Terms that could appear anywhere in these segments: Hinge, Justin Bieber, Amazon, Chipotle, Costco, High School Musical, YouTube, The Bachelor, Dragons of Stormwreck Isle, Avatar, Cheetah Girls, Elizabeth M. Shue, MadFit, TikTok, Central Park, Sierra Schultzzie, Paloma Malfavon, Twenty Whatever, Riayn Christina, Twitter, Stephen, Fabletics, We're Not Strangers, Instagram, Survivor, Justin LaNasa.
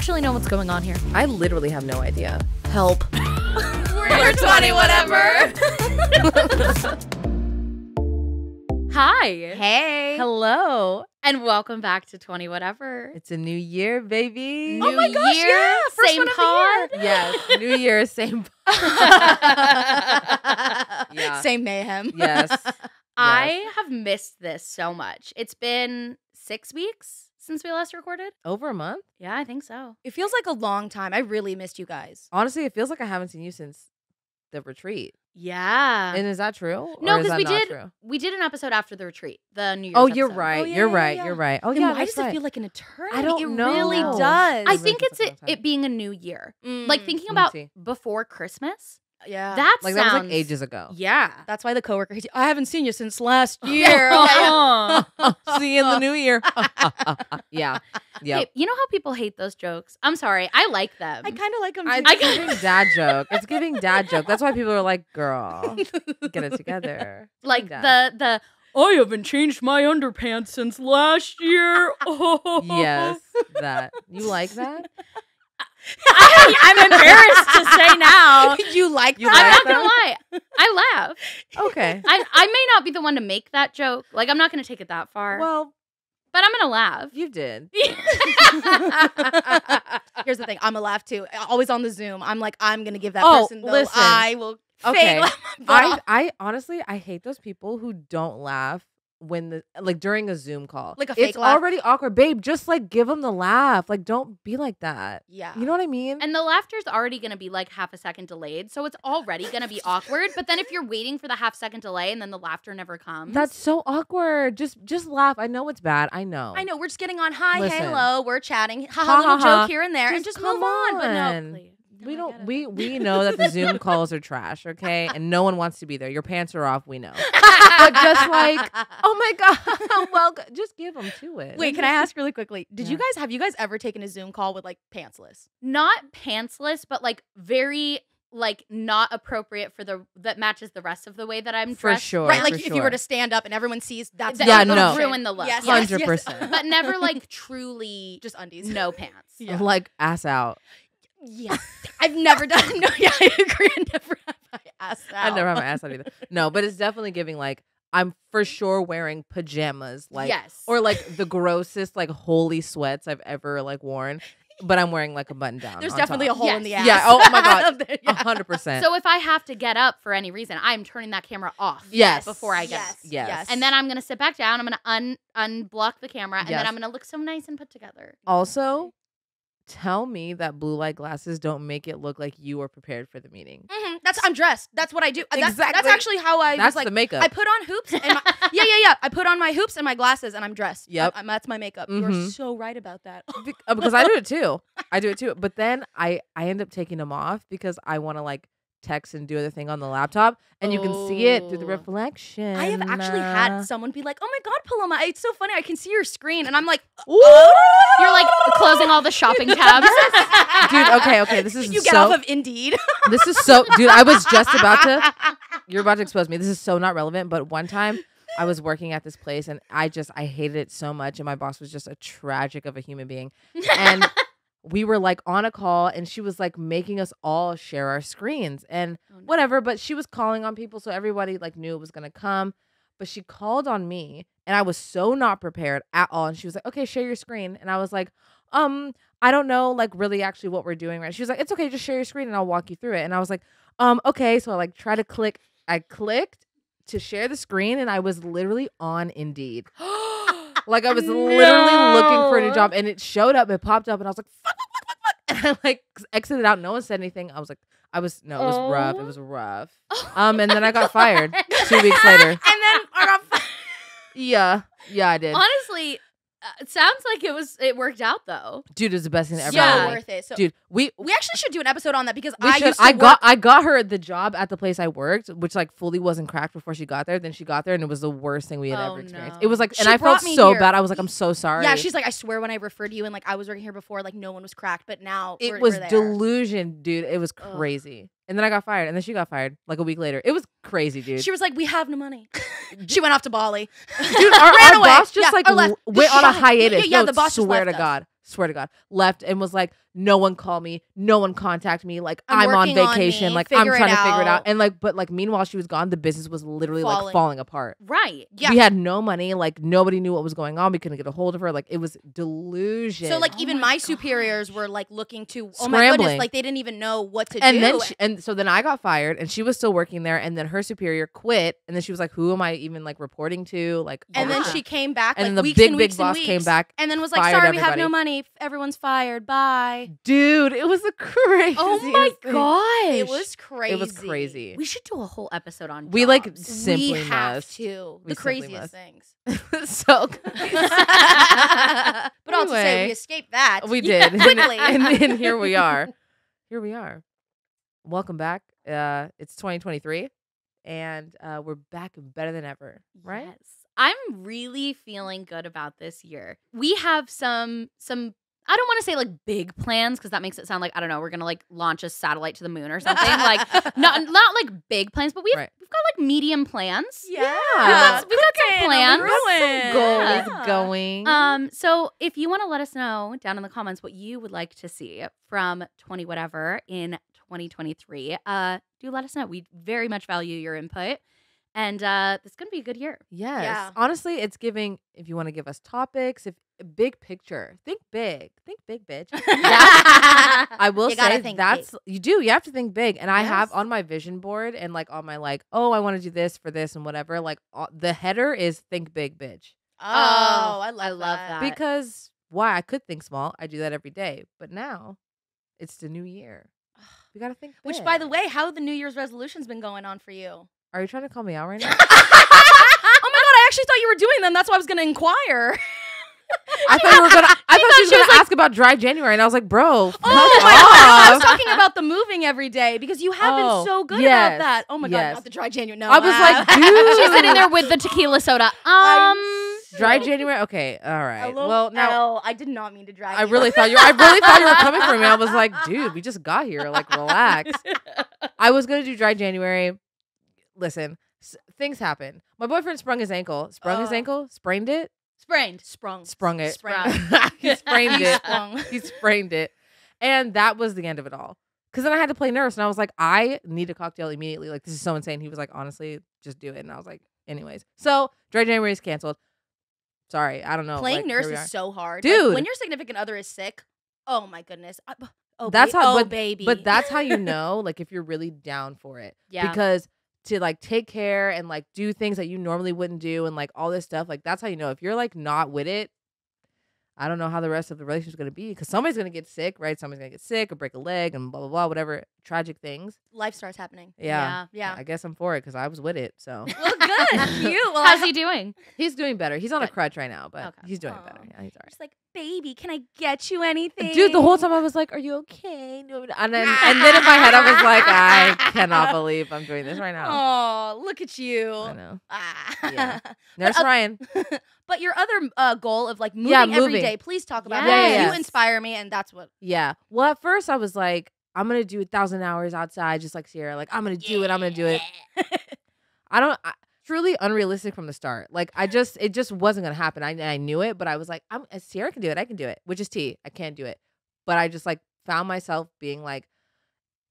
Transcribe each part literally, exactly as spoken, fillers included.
actually know what's going on here? I literally have no idea. Help. We're twenty whatever. Hi. Hey. Hello. And welcome back to Twenty Whatever. It's a new year, baby. New oh my gosh, year, yeah. First same pod. Yes. New year, same pod. Yeah. Same mayhem. Yes. I have missed this so much. It's been six weeks since we last recorded. Over a month? Yeah, I think so. It feels like a long time. I really missed you guys. Honestly, it feels like I haven't seen you since the retreat. Yeah. And is that true? No, because we did true? we did an episode after the retreat, the New Year's Oh, you're episode. Right. Oh, yeah, you're yeah, right. Yeah. You're right. Oh, then yeah. Why does right. it feel like an eternity? I don't it know. It really does. I think it's it, it being a new year. Mm. Like thinking about before Christmas. Yeah. That like, sounds... That was like ages ago. Yeah. That's why the coworker, he, I haven't seen you since last year. See you in the new year. Yeah. Yeah. Hey, you know how people hate those jokes? I'm sorry. I like them. I kind of like them too. I, it's giving dad joke. It's giving dad joke. That's why people are like, girl, get it together. Like the, the, I haven't changed my underpants since last year. Oh. Yes. That. You like that? I, I'm embarrassed to say now. You like that? I'm not going to lie. I laugh. Okay. I, I may not be the one to make that joke. Like, I'm not going to take it that far. Well. But I'm going to laugh. You did. Here's the thing. I'm going to laugh, too. Always on the Zoom. I'm like, I'm going to give that oh, person the listen. I will okay. fake I, I honestly, I hate those people who don't laugh. When the like during a Zoom call, like a fake it's laugh. Already awkward, babe. Just like give them the laugh. Like don't be like that. Yeah, you know what I mean. And the laughter's already gonna be like half a second delayed, so it's already gonna be awkward. But then if you're waiting for the half second delay and then the laughter never comes, that's so awkward. Just just laugh. I know it's bad. I know. I know. We're just getting on. Hi, Listen. Hey, hello. We're chatting. Ha ha. Little joke here and there, just and just move on. on. But no, please. We don't. We we know that the Zoom calls are trash, okay? And no one wants to be there. Your pants are off. We know. But just like, oh my god, well, just give them to it. Wait, can I ask really quickly? Did yeah. you guys have you guys ever taken a Zoom call with like pantsless? Not pantsless, but like very like not appropriate for the that matches the rest of the way that I'm dressed. For sure, right? Like if sure. you were to stand up and everyone sees that's that yeah, no, ruin the look. Yes, hundred yes, percent. Yes. But never like truly just undies, no pants, yeah. like ass out. Yeah, I've never done. No, yeah, I agree. I never have my ass out. I never have my ass out either. No, but it's definitely giving like I'm for sure wearing pajamas, like yes, or like the grossest like holy sweats I've ever like worn. But I'm wearing like a button down. There's definitely top. a hole yes. in the ass. Yeah. Oh, oh my god, a hundred percent. So if I have to get up for any reason, I'm turning that camera off. Yes. Before I get yes. up. Yes. yes. And then I'm gonna sit back down. I'm gonna un unblock the camera, and yes. then I'm gonna look so nice and put together. Also. Tell me that blue light glasses don't make it look like you were prepared for the meeting. Mm-hmm. That's I'm dressed. That's what I do. That's, exactly. That's actually how I. That's was like, the makeup. I put on hoops. And my, yeah, yeah, yeah. I put on my hoops and my glasses, and I'm dressed. Yep, I, I, that's my makeup. Mm-hmm. You're so right about that. Because I do it too. I do it too. But then I I end up taking them off because I want to like text and do other thing on the laptop, and oh. you can see it through the reflection. I have actually uh, had someone be like, "Oh my god, Paloma, it's so funny. I can see your screen," and I'm like, "Oh." You're like closing all the shopping tabs, dude. Okay, okay, this is you get so, off of Indeed. This is so, dude. I was just about to. You're about to expose me. This is so not relevant. But one time, I was working at this place, and I just I hated it so much, and my boss was just a tragic of a human being, and. We were like on a call and she was like making us all share our screens and oh, no. whatever. But she was calling on people. So everybody like knew it was going to come. But she called on me and I was so not prepared at all. And she was like, okay, share your screen. And I was like, um, I don't know like really actually what we're doing. Right. She was like, it's okay. Just share your screen and I'll walk you through it. And I was like, um, okay. So I like try to click. I clicked to share the screen and I was literally on Indeed. Like I was no. literally looking for a new job and it showed up, it popped up and I was like, fuck, fuck, fuck, fuck. And I like exited out. No one said anything. I was like, I was, no, it was oh. rough. It was rough. Oh um, And then I got God. fired two weeks later. And then I got fired. Yeah. Yeah, I did. Honestly, uh, it sounds like it was, it worked out though. Dude, it was the best thing ever. Yeah, worth it. So Dude, we we actually should do an episode on that because I should. used to I got, I got her the job at the place I worked, which like fully wasn't cracked before she got there. Then she got there and it was the worst thing we had oh, ever experienced. No. It was like, she and I felt so here. bad. I was like, I'm so sorry. Yeah, she's like, I swear when I referred you and like I was working here before, like no one was cracked, but now It we're, was we're there. delusion, dude. It was crazy. Ugh. And then I got fired. And then she got fired like a week later. It was crazy, dude. She was like, we have no money. She went off to Bali. Dude, our, our boss just yeah, like went on a hiatus. Yeah, yeah, no, the boss swear just left to us. God. Swear to God. Left and was like, no one call me, no one contact me, like I'm, I'm on vacation, on me, like I'm trying to figure it out. And like, but like meanwhile she was gone, the business was literally falling. like falling apart. Right. Yeah. We had no money, like nobody knew what was going on. We couldn't get a hold of her. Like it was delusion. So like oh even my, my superiors were like looking to, oh my goodness, like they didn't even know what to and do. Then she, and so then I got fired and she was still working there and then her superior quit and then she was like, who am I even like reporting to? Like, and then she came back and like weeks and weeks and weeks. And then the big, big boss came back and then was like, sorry, we have no money. Everyone's fired. Bye. Dude, it was a crazy. Oh my gosh. It was crazy. It was crazy. We should do a whole episode on jobs. We like simply we have must. to. We the craziest must. things. So good. But anyway, I'll just say we escaped that. We did. Yeah. Quickly. And, and, and here we are. Here we are. Welcome back. Uh, it's twenty twenty-three. And uh, we're back better than ever. Right? Yes. I'm really feeling good about this year. We have some some I don't want to say like big plans because that makes it sound like, I don't know, we're going to like launch a satellite to the moon or something. Like not not like big plans, but we've right. we've got like medium plans. Yeah. We've got, we've got some plans. We've got some goals yeah. going. Um so if you want to let us know down in the comments what you would like to see from Twenty Whatever in twenty twenty-three, uh do let us know. We very much value your input. And uh, it's going to be a good year. Yes. Yeah. Honestly, it's giving, if you want to give us topics, if big picture. Think big. Think big, bitch. I will you say think that's, big. you do. You have to think big. And yes. I have on my vision board and like on my like, oh, I want to do this for this and whatever. Like uh, the header is think big, bitch. Oh, oh I, love, I love that. Because why? I could think small. I do that every day. But now it's the new year. We got to think big. Which, by the way, how have the New Year's resolutions been going on for you? Are you trying to call me out right now? Oh my god, I actually thought you were doing them. That's why I was going to inquire. I thought you were going to I thought she was going like, to ask about dry January and I was like, "Bro, fuck oh my off. God, I was talking about the moving every day because you have oh, been so good yes, about that. Oh my yes. god, not the dry January. No. I was wow. like, dude. She's sitting there with the tequila soda. Um Dry January? Okay, all right. Well, now no, I did not mean to drag. I really thought you. I really thought you were coming for me. I was like, dude, we just got here. Like, relax. I was gonna do dry January. Listen, s things happen. My boyfriend sprung his ankle. Sprung uh, his ankle. Sprained it. Sprained. Sprung. Sprung it. Sprung. He sprained it. He sprained it. And that was the end of it all. Because then I had to play nurse, and I was like, I need a cocktail immediately. Like, this is so insane. He was like, honestly, just do it. And I was like, anyways. So dry January is canceled. Sorry, I don't know. Playing like, nurse is so hard, dude. Like, when your significant other is sick, oh my goodness, I, oh, that's how, oh but, baby. But that's how you know, like if you're really down for it, yeah. Because to like take care and like do things that you normally wouldn't do and like all this stuff, like that's how you know if you're like not with it. I don't know how the rest of the relationship is going to be because somebody's going to get sick, right? Somebody's going to get sick or break a leg and blah, blah, blah, whatever. Tragic things. Life starts happening. Yeah. Yeah. yeah. I guess I'm for it because I was with it. So. Well, good. You. Well, how's he doing? He's doing better. He's on good. a crutch right now, but okay. he's doing Aww. better. Yeah, he's all right. Just like, baby, can I get you anything? Dude, the whole time I was like, are you okay? And then, and then in my head, I was like, I cannot believe I'm doing this right now. Oh, look at you. I know. Ah. Yeah. Nurse but, uh, Riayn. But your other uh, goal of like moving, yeah, moving. every day, please talk about yes. that. Yes. You inspire me, and that's what. Yeah. Well, at first I was like, I'm going to do a thousand hours outside, just like Sierra. Like, I'm going to yeah. do it. I'm going to do it. I don't. I, really unrealistic from the start. Like I just, it just wasn't gonna happen. I, I knew it, but I was like, I'm Sierra can do it. I can do it. Which is tea. I can't do it. But I just like found myself being like,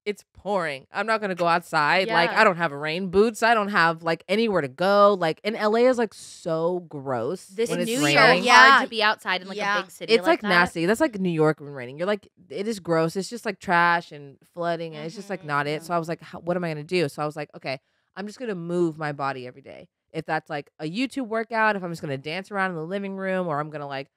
it's pouring. I'm not gonna go outside. Yeah. Like I don't have rain boots. I don't have like anywhere to go. Like in L A is like so gross. This when New Year, yeah, hard to be outside in like yeah. a big city. It's like, like that. nasty. That's like New York when raining. You're like, it is gross. It's just like trash and flooding, and mm-hmm. it's just like not it. So I was like, how, what am I gonna do? So I was like, okay. I'm just going to move my body every day. If that's like a YouTube workout, if I'm just going to dance around in the living room, or I'm going to like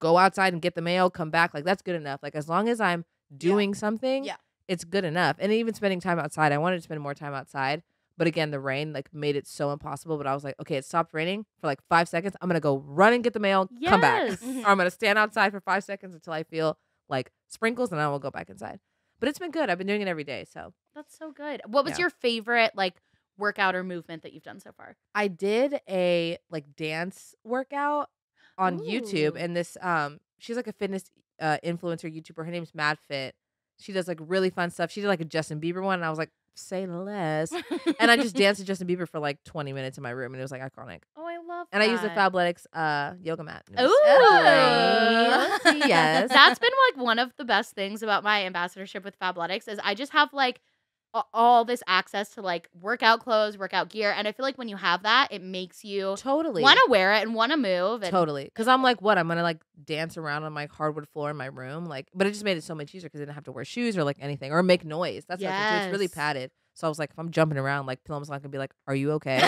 go outside and get the mail, come back, like that's good enough. Like as long as I'm doing yeah. something, yeah. it's good enough. And even spending time outside, I wanted to spend more time outside. But again, the rain like made it so impossible. But I was like, okay, it stopped raining for like five seconds. I'm going to go run and get the mail, yes. come back. Or I'm going to stand outside for five seconds until I feel like sprinkles and I will go back inside. But it's been good. I've been doing it every day. So that's so good. What was yeah. your favorite like workout or movement that you've done so far? I did a like dance workout on Ooh. YouTube, and this um she's like a fitness uh influencer YouTuber. Her name's MadFit. She does like really fun stuff. She did like a Justin Bieber one, and I was like, say less. And I just danced to Justin Bieber for like twenty minutes in my room, and it was like iconic. Oh, I love and that. And I used the Fabletics uh, yoga mat. Ooh. Oh. Yes. That's been like one of the best things about my ambassadorship with Fabletics is I just have like all this access to like workout clothes, workout gear. And I feel like when you have that, it makes you totally want to wear it and want to move. And totally. Because I'm like, what? I'm going to like dance around on my hardwood floor in my room. Like, but it just made it so much easier because I didn't have to wear shoes or like anything or make noise. That's yes. what I do. It's really padded. So I was like, if I'm jumping around, like Paloma's not going to be like, are you okay?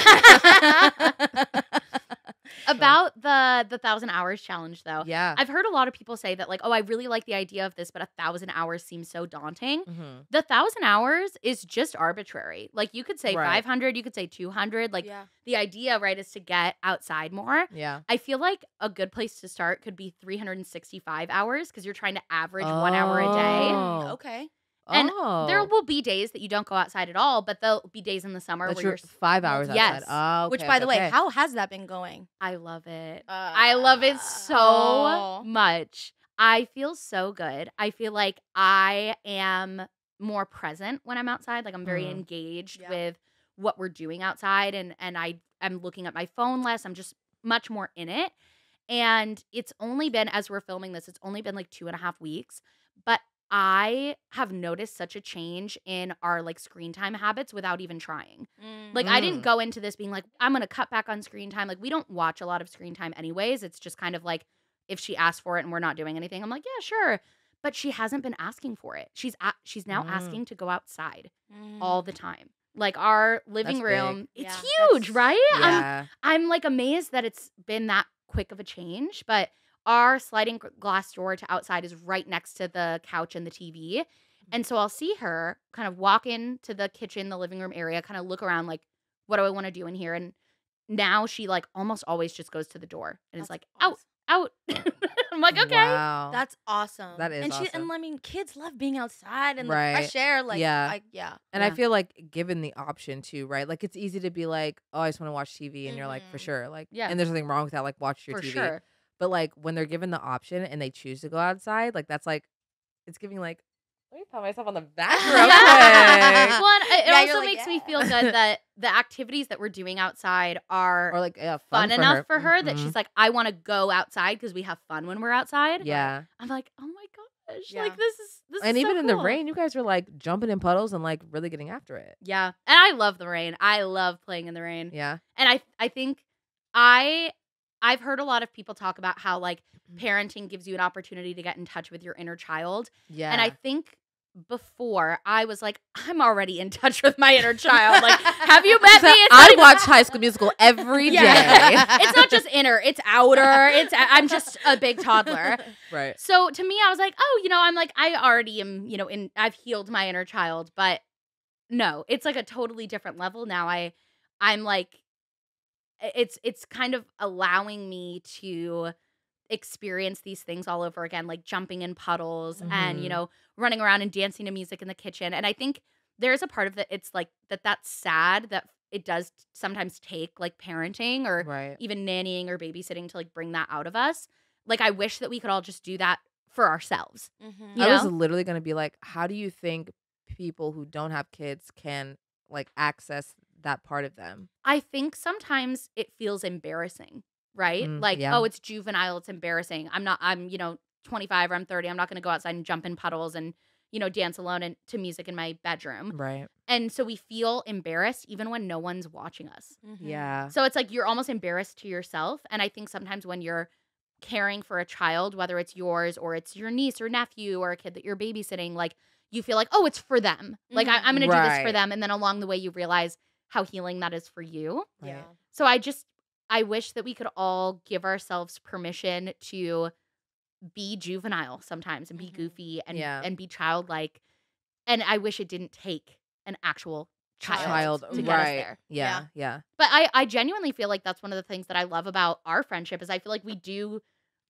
About the the thousand hours challenge though. Yeah. I've heard a lot of people say that like, oh, I really like the idea of this, but a thousand hours seems so daunting. Mm-hmm. The thousand hours is just arbitrary. Like you could say right. five hundred, you could say two hundred. Like yeah. the idea, right, is to get outside more. Yeah. I feel like a good place to start could be three hundred sixty-five hours because you're trying to average oh. one hour a day. Okay. And oh. there will be days that you don't go outside at all, but there'll be days in the summer That's where you're five hours yes. outside. Oh, okay, Which, by okay, the way, okay. how has that been going? I love it. Uh, I love it so oh. much. I feel so good. I feel like I am more present when I'm outside. Like I'm very mm. engaged yeah. with what we're doing outside, and and I am looking at my phone less. I'm just much more in it. And it's only been, as we're filming this, it's only been like two and a half weeks, but I have noticed such a change in our like screen time habits without even trying. Mm. Like mm. I didn't go into this being like, I'm going to cut back on screen time. Like we don't watch a lot of screen time anyways. It's just kind of like if she asks for it and we're not doing anything, I'm like, yeah, sure. But she hasn't been asking for it. She's a she's now mm. asking to go outside mm. all the time. Like our living that's room, big. It's yeah, huge, right? Yeah. I'm, I'm like amazed that it's been that quick of a change, but our sliding glass door to outside is right next to the couch and the T V. And so I'll see her kind of walk into the kitchen, the living room area, kind of look around like, what do I want to do in here? And now she like almost always just goes to the door and That's is like, awesome. out, out. I'm like, okay. Wow. That's awesome. That is and she, awesome. And I mean, kids love being outside and right. the fresh air. Like, yeah. I, yeah. And yeah. I feel like given the option too, right? Like it's easy to be like, oh, I just want to watch T V. And mm. you're like, for sure. Like, yeah. and there's nothing wrong with that. Like watch your for T V. Sure. But, like, when they're given the option and they choose to go outside, like, that's, like, it's giving, like, let me pat myself on the back real quick. Well, it yeah, also like, makes yeah. me feel good that the activities that we're doing outside are or like, yeah, fun, fun for enough her. for her mm-hmm. that she's like, I want to go outside because we have fun when we're outside. Yeah. I'm like, oh, my gosh. Yeah. Like, this is this And is even so in cool. the rain, you guys are, like, jumping in puddles and, like, really getting after it. Yeah. And I love the rain. I love playing in the rain. Yeah. And I, I think I... I've heard a lot of people talk about how, like, parenting gives you an opportunity to get in touch with your inner child. Yeah. And I think before, I was like, I'm already in touch with my inner child. Like, have you met so me? It's I even... watch High School Musical every yeah. day. It's not just inner. It's outer. It's I'm just a big toddler. Right. So to me, I was like, oh, you know, I'm like, I already am, you know, in, I've healed my inner child. But no, it's like a totally different level now. I, I'm like. It's it's kind of allowing me to experience these things all over again, like jumping in puddles mm-hmm. and, you know, running around and dancing to music in the kitchen. And I think there's a part of it. It's like that that's sad that it does sometimes take like parenting or right. even nannying or babysitting to like bring that out of us. Like I wish that we could all just do that for ourselves. Mm-hmm. You I know? was literally going to be like, how do you think people who don't have kids can like access that part of them? I think sometimes it feels embarrassing, right? Mm, like, yeah. oh, it's juvenile, it's embarrassing. I'm not, I'm, you know, twenty-five or I'm thirty. I'm not going to go outside and jump in puddles and, you know, dance alone and to music in my bedroom. Right. And so we feel embarrassed even when no one's watching us. Mm-hmm. Yeah. So it's like you're almost embarrassed to yourself. And I think sometimes when you're caring for a child, whether it's yours or it's your niece or nephew or a kid that you're babysitting, like you feel like, oh, it's for them. Mm-hmm. Like I, I'm going right. to do this for them. And then along the way you realize how healing that is for you. Yeah. So I just, I wish that we could all give ourselves permission to be juvenile sometimes and be mm-hmm. goofy and, yeah. and be childlike. And I wish it didn't take an actual child, child. to get right. us there. Yeah. yeah. Yeah. But I, I genuinely feel like that's one of the things that I love about our friendship is I feel like we do,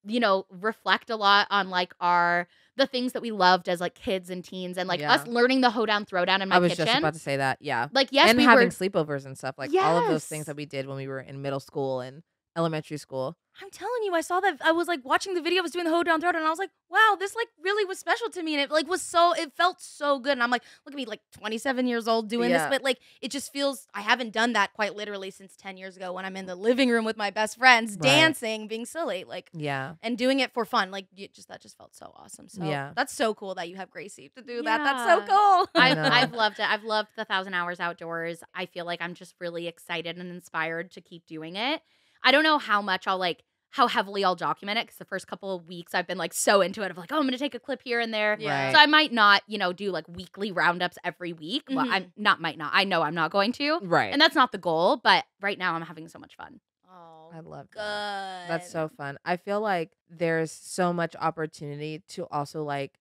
you know, reflect a lot on like our, the things that we loved as like kids and teens and like yeah. us learning the hoedown throwdown in my kitchen. I was kitchen. just about to say that. Yeah. Like, yes. And we having were... sleepovers and stuff like yes. all of those things that we did when we were in middle school and elementary school. I'm telling you, I saw that. I was like watching the video. I was doing the whole down throat, and I was like, wow, this like really was special to me. And it like was so, it felt so good. And I'm like, look at me, like twenty-seven years old doing yeah. this. But like, it just feels, I haven't done that quite literally since ten years ago when I'm in the living room with my best friends, right. dancing, being silly, like, yeah, and doing it for fun. Like, you just, that just felt so awesome. So yeah. that's so cool that you have Gracie to do yeah. that. That's so cool. I've, I've loved it. I've loved the thousand hours outdoors. I feel like I'm just really excited and inspired to keep doing it. I don't know how much I'll like, how heavily I'll document it, because the first couple of weeks I've been like so into it. I'm like, oh, I'm going to take a clip here and there. Right. So I might not, you know, do like weekly roundups every week. Mm-hmm. Well, I'm not, might not. I know I'm not going to. Right. And that's not the goal. But right now I'm having so much fun. Oh, I love good. That. That's so fun. I feel like there's so much opportunity to also like,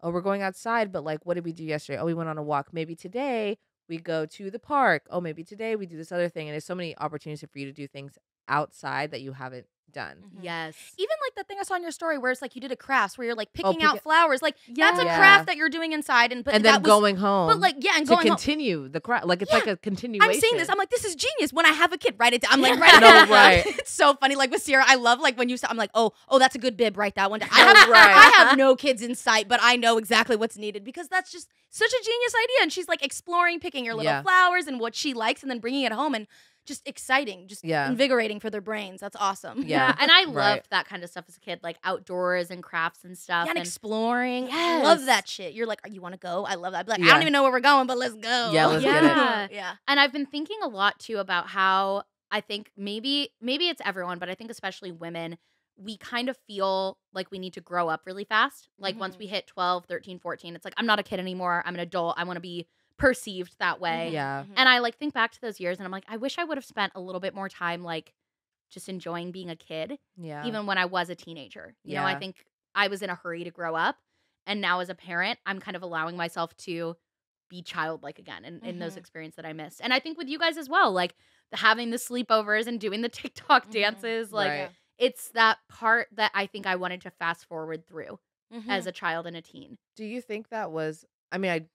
oh, we're going outside. But like, what did we do yesterday? Oh, we went on a walk. Maybe today we go to the park. Oh, maybe today we do this other thing. And there's so many opportunities for you to do things outside that you haven't done. Mm-hmm. Yes. Even like the thing I saw in your story where it's like you did a craft where you're like picking oh, pick out it. flowers. Like yeah. that's a yeah. craft that you're doing inside, and but and then that was, going home. But like yeah, and going to continue home. the craft. Like it's yeah. like a continuation. I'm seeing this. I'm like, this is genius. When I have a kid, write it down. I'm like, write it down. No, right. It's so funny. Like with Sierra, I love like when you. I'm like, oh, oh, that's a good bib. Write that one down. I have, no, right. I have no kids in sight, but I know exactly what's needed because that's just such a genius idea. And she's like exploring, picking your little yeah. flowers and what she likes, and then bringing it home and. Just exciting, just yeah. invigorating for their brains. That's awesome. Yeah, yeah. And I loved right. that kind of stuff as a kid, like outdoors and crafts and stuff. Yeah, and, and exploring. Yes. I love that shit. You're like, oh, you want to go? I love that. I'd be like, yeah. I don't even know where we're going, but let's go. Yeah, let's yeah. get it. Yeah. And I've been thinking a lot, too, about how I think maybe maybe it's everyone, but I think especially women, we kind of feel like we need to grow up really fast. Like mm-hmm. once we hit twelve, thirteen, fourteen, it's like, I'm not a kid anymore. I'm an adult. I want to be perceived that way. Yeah. Mm-hmm. And I like think back to those years and I'm like, I wish I would have spent a little bit more time like just enjoying being a kid. Yeah. Even when I was a teenager. You yeah. know, I think I was in a hurry to grow up. And now as a parent, I'm kind of allowing myself to be childlike again in, mm-hmm. in those experiences that I missed. And I think with you guys as well, like having the sleepovers and doing the TikTok mm-hmm. dances, like right. it's that part that I think I wanted to fast forward through mm-hmm. as a child and a teen. Do you think that was, I mean, I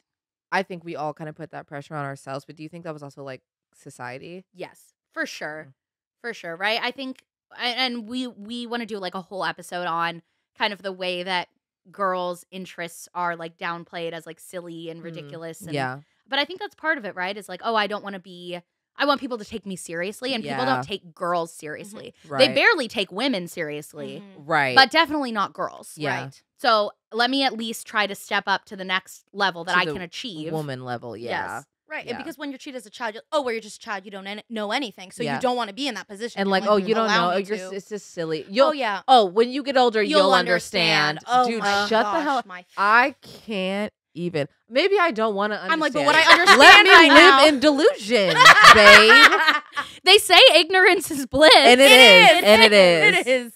I think we all kind of put that pressure on ourselves, but do you think that was also like society? Yes, for sure. For sure, right? I think, and we we want to do like a whole episode on kind of the way that girls' interests are like downplayed as like silly and ridiculous. Mm, and, yeah. But I think that's part of it, right? It's like, oh, I don't want to be, I want people to take me seriously, and yeah. people don't take girls seriously. Mm-hmm. Right. They barely take women seriously. Mm-hmm. Right. But definitely not girls. Yeah. Right. So let me at least try to step up to the next level that to I the can achieve. Woman level, yeah. Yes. Right, yeah. And because when you're treated as a child, you're, oh, well, you're just a child, you don't en know anything, so yeah. you don't want to be in that position. And you're like, like, oh, you don't know, you're, it's just silly. You'll, oh, yeah. Oh, when you get older, you'll, you'll understand. understand. Oh, dude, my shut gosh, the hell up. My I can't even. Maybe I don't want to understand. I'm like, but what I understand let me right live now. in delusion, babe. They say ignorance is bliss. And it, it is. is. And it is. It is.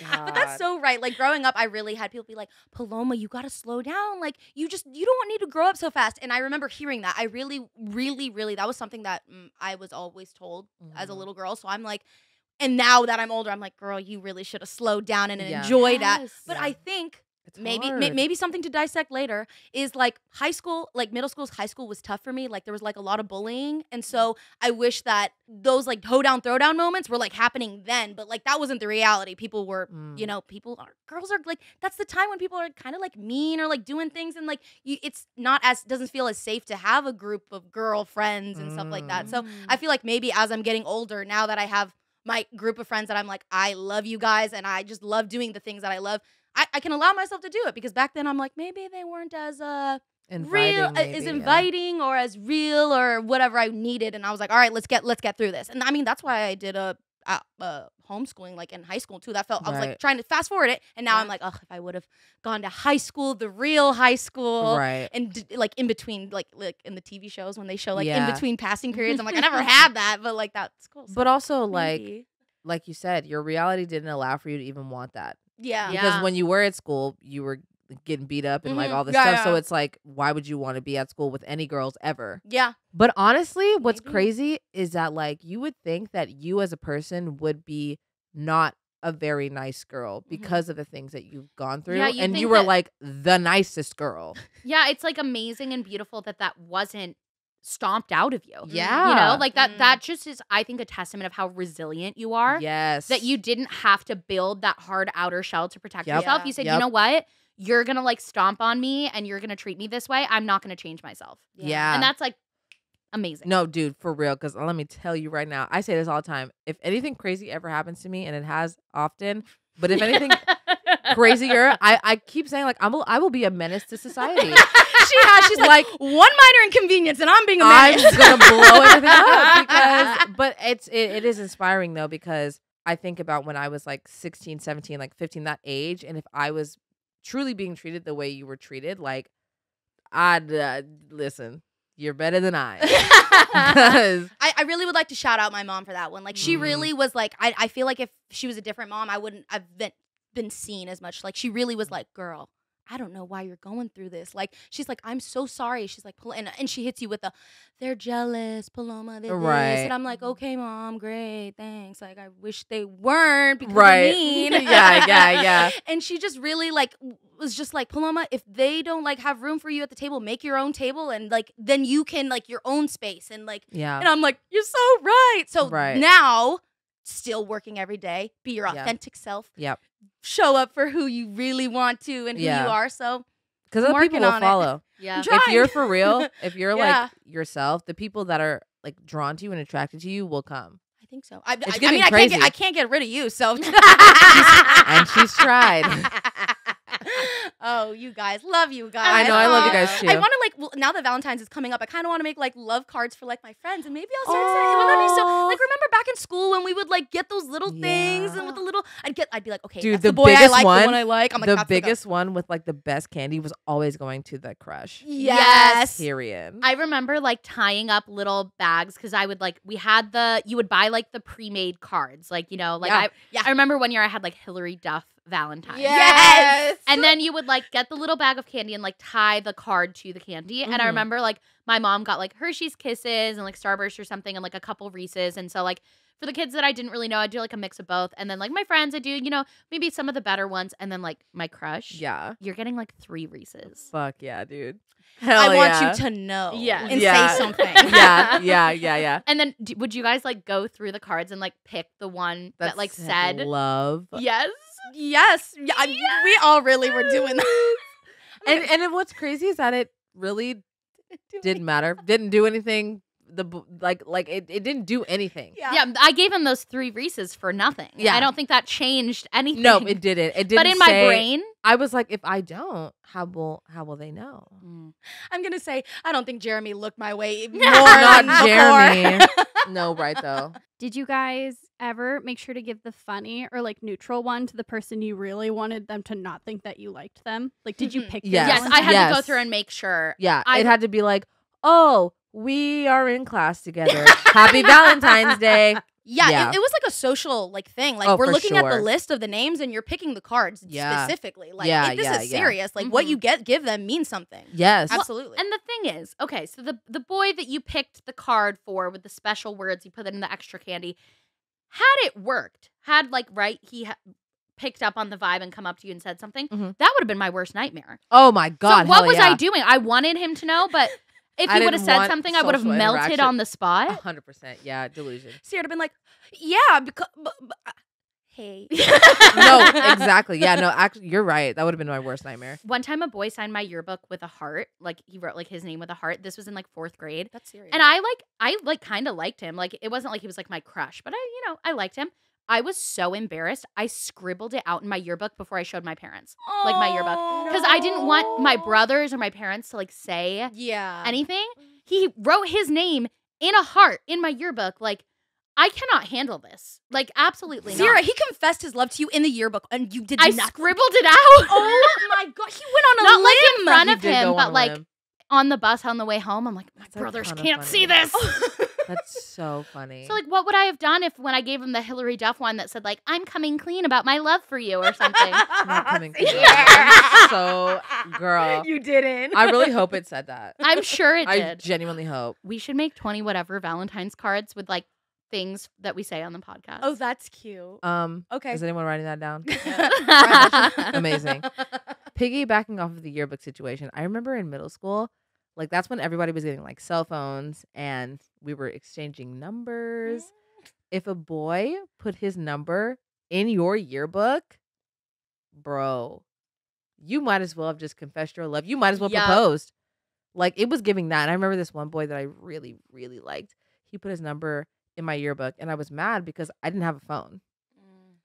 God. But that's so right. Like growing up, I really had people be like, Paloma, you got to slow down. Like you just, you don't need to grow up so fast. And I remember hearing that. I really, really, really, that was something that mm, I was always told mm. as a little girl. So I'm like, and now that I'm older, I'm like, girl, you really should have slowed down and yeah. enjoyed yes. that. But yeah. I think it's maybe ma maybe something to dissect later is like high school, like middle school's high school was tough for me. Like there was like a lot of bullying. And so I wish that those like hoedown throwdown moments were like happening then. But like that wasn't the reality. People were, mm. you know, people are, girls are like, that's the time when people are kind of like mean or like doing things. And like you, it's not as, doesn't feel as safe to have a group of girlfriends and mm. stuff like that. So I feel like maybe as I'm getting older, now that I have my group of friends that I'm like, I love you guys. And I just love doing the things that I love. I, I can allow myself to do it because back then I'm like, maybe they weren't as uh, inviting, real, maybe, as inviting yeah. or as real or whatever I needed. And I was like, all right, let's get let's get through this. And I mean, that's why I did a, a, a homeschooling like in high school, too. That felt right. I was like trying to fast forward it. And now yeah. I'm like, oh, if I would have gone to high school, the real high school. Right. And like in between, like like in the T V shows when they show like yeah. in between passing periods. I'm like, I never had that. But like that's cool. So but also maybe. like like you said, your reality didn't allow for you to even want that. Yeah. Because yeah. when you were at school, you were getting beat up and mm-hmm. like all this yeah, stuff. Yeah. So it's like, why would you want to be at school with any girls ever? Yeah. But honestly, what's Maybe. crazy is that like you would think that you as a person would be not a very nice girl because mm-hmm. of the things that you've gone through. Yeah, you and you were like the nicest girl. Yeah. It's like amazing and beautiful that that wasn't stomped out of you. Yeah. You know, like that, mm. that just is, I think, a testament of how resilient you are. Yes. That you didn't have to build that hard outer shell to protect yep. yourself. Yeah. You said, yep. you know what? You're going to like stomp on me and you're going to treat me this way. I'm not going to change myself. Yeah. yeah. And that's like amazing. No, dude, for real. Because let me tell you right now, I say this all the time. If anything crazy ever happens to me, and it has often, but if anything crazier, I, I keep saying like, I will, I will be a menace to society. She has, she's like, like one minor inconvenience and I'm being a menace. I'm going to blow everything up. Because, but it's, it, it is inspiring though, because I think about when I was like sixteen, seventeen, like fifteen, that age. And if I was truly being treated the way you were treated, like, I'd uh, listen, you're better than I. I. I really would like to shout out my mom for that one. Like, she mm. really was like, I, I feel like if she was a different mom, I wouldn't have been, been seen as much. Like, she really was like, girl, I don't know why you're going through this. Like, she's like, I'm so sorry. She's like, and, and she hits you with a, they're jealous, Paloma, they're right. this. And I'm like, okay, mom, great, thanks. Like, I wish they weren't because right. they're mean. yeah, yeah, yeah. And she just really, like, was just like, Paloma, if they don't, like, have room for you at the table, make your own table. And, like, then you can, like, your own space. And, like, yeah. and I'm like, you're so right. So right. now, still working every day, be your authentic yep. self. Yep. Show up for who you really want to and who yeah. you are. So, because other people will follow. Yeah. If you're for real, if you're yeah. like yourself, the people that are like drawn to you and attracted to you will come. I think so. I, it's I, I mean, crazy. I can't get, I can't get rid of you. So, she's, and she's tried. Oh, you guys, love you guys. I know, I love you guys too. I want to like, well, now that Valentine's is coming up, I kind of want to make like love cards for like my friends, and maybe I'll start saying, well, that'd be so, like, remember back in school when we would like get those little yeah. things and with the little, I'd get, I'd be like, okay, dude, that's the, the boy I like, one, the one I like. I'm like, the biggest one with like the best candy was always going to the crush. Yes. Period. I remember like tying up little bags because I would like, we had the, you would buy like the pre-made cards. Like, you know, like yeah. I, yeah. I remember one year I had like Hillary Duff Valentine. Yes. And then you would like get the little bag of candy and like tie the card to the candy. Mm-hmm. And I remember like my mom got like Hershey's Kisses and like Starburst or something and like a couple Reese's. And so like for the kids that I didn't really know, I'd do like a mix of both. And then like my friends, I do, you know, maybe some of the better ones. And then like my crush. Yeah. You're getting like three Reeses. Fuck yeah, dude. Hell I yeah. want you to know. Yeah. And yeah. say something. yeah. Yeah. Yeah. Yeah. And then d would you guys like go through the cards and like pick the one That's that like said love? Yes. Yes. Yeah, I, yes. We all really were doing that. and and what's crazy is that it really didn't matter. Didn't do anything. The like like it, it didn't do anything. Yeah. yeah, I gave him those three Reese's for nothing. Yeah. I don't think that changed anything. No, it didn't. It didn't. But in say, my brain, I was like, if I don't, how will how will they know? Mm. I'm gonna say I don't think Jeremy looked my way more than Jeremy. No, right though. Did you guys ever make sure to give the funny or like neutral one to the person you really wanted them to not think that you liked them? Like, did mm-hmm. you pick? Yes, yes I had yes. to go through and make sure. Yeah, I it had to be like, oh, we are in class together. Happy Valentine's Day. Yeah, yeah. It, it was like a social like thing. Like, oh, we're looking sure. at the list of the names and you're picking the cards yeah. specifically. Like, yeah, it, this yeah, is yeah. serious. Like, mm-hmm. what you get give them means something. Yes. Absolutely. Well, and the thing is, okay, so the, the boy that you picked the card for with the special words, you put in the extra candy, had it worked, had like, right, he ha picked up on the vibe and come up to you and said something, mm-hmm. that would have been my worst nightmare. Oh my God. So what was yeah. I doing? I wanted him to know, but... If I he would have said something, I would have melted on the spot. one hundred percent. Yeah, delusion. Sierra would have been like, yeah, because, hey. No, exactly. Yeah, no, actually, you're right. That would have been my worst nightmare. One time a boy signed my yearbook with a heart. Like, he wrote, like, his name with a heart. This was in, like, fourth grade. That's serious. And I, like, I, like, kind of liked him. Like, it wasn't like he was, like, my crush. But, I, you know, I liked him. I was so embarrassed. I scribbled it out in my yearbook before I showed my parents, oh, like my yearbook, because no. I didn't want my brothers or my parents to like say yeah. anything. He wrote his name in a heart in my yearbook. Like, I cannot handle this. Like, absolutely not. Sierra, he confessed his love to you in the yearbook, and you did I not. I scribbled it out. Oh my God. He went on a not limb. Like in front of he him, but like limb. On the bus on the way home. I'm like, my That's brothers can't see this. That's so funny. So, like, what would I have done if when I gave him the Hillary Duff one that said, like, I'm coming clean about my love for you or something? Not coming clean. Yeah. So, girl. You didn't. I really hope it said that. I'm sure it I did. I genuinely hope. We should make twenty Whatever Valentine's cards with, like, things that we say on the podcast. Oh, that's cute. Um, okay. Is anyone writing that down? Amazing. Piggybacking off of the yearbook situation, I remember in middle school, Like, that's when everybody was getting, like, cell phones, and we were exchanging numbers. Mm-hmm. If a boy put his number in your yearbook, bro, you might as well have just confessed your love. You might as well yep. proposed. Like, it was giving that. And I remember this one boy that I really, really liked. He put his number in my yearbook, and I was mad because I didn't have a phone.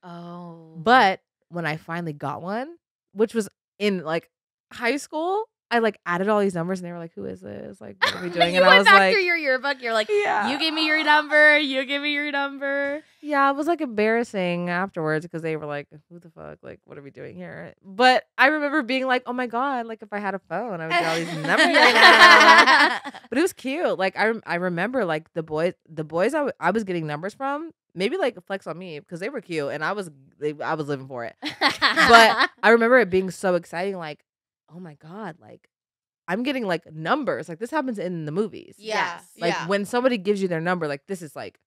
Mm. Oh. But when I finally got one, which was in, like, high school, I, like, added all these numbers, and they were like, who is this? Like, what are we doing? you and I went was back like, through your yearbook. You're like, yeah. you gave me your number. You gave me your number. Yeah, it was, like, embarrassing afterwards because they were like, who the fuck? Like, what are we doing here? But I remember being like, oh, my God. Like, if I had a phone, I would get all these numbers right now. But it was cute. Like, I I remember, like, the boys the boys I, w- I was getting numbers from, maybe, like, flex on me because they were cute, and I was they, I was living for it. But I remember it being so exciting, like, oh my God, like, I'm getting, like, numbers. Like, this happens in the movies. Yeah. Yes. Like, yeah. when somebody gives you their number, like, this is, like,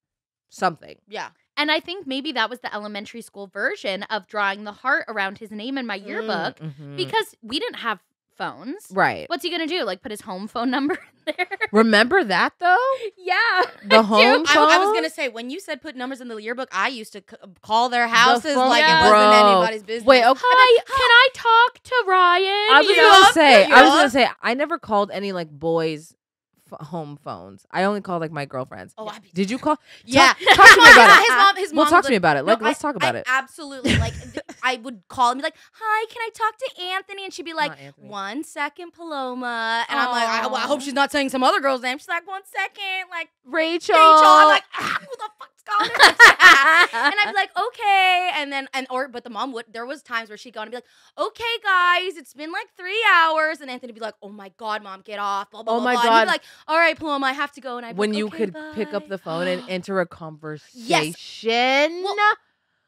something. Yeah. And I think maybe that was the elementary school version of drawing the heart around his name in my yearbook mm-hmm. because we didn't have phones. Right. What's he going to do? Like, put his home phone number in there? Remember that, though? Yeah. The home phone? I, I was going to say, when you said put numbers in the yearbook, I used to c- call their houses the phone, like yeah. it wasn't Bro. anybody's business. Wait, okay. Hi, can I talk to Riayn? I was going to say, I was going to say, I never called any, like, boys' f- home phones. I only called, like, my girlfriends. Oh, I be- Did you call? Yeah. Talk, talk to me about it. His mom, his mom well, talk like, to me about it. Like, no, let's I, talk about I, it. Absolutely. Like, I would call and be like, hi, can I talk to Anthony? And she'd be like, one second, Paloma. And aww. I'm like, I, well, I hope she's not saying some other girl's name. She's like, one second, like, Rachel. Rachel. I'm like, ah, who the fuck's calling her? And I'd be like, okay. And then, and or, but the mom would, there was times where she'd go and be like, okay, guys, it's been like three hours. And Anthony'd be like, oh my God, mom, get off. Blah, blah, oh blah, my blah. God. And he'd be like, all right, Paloma, I have to go. And I'd be when like, when you okay, could bye. pick up the phone and enter a conversation. Yes. Well,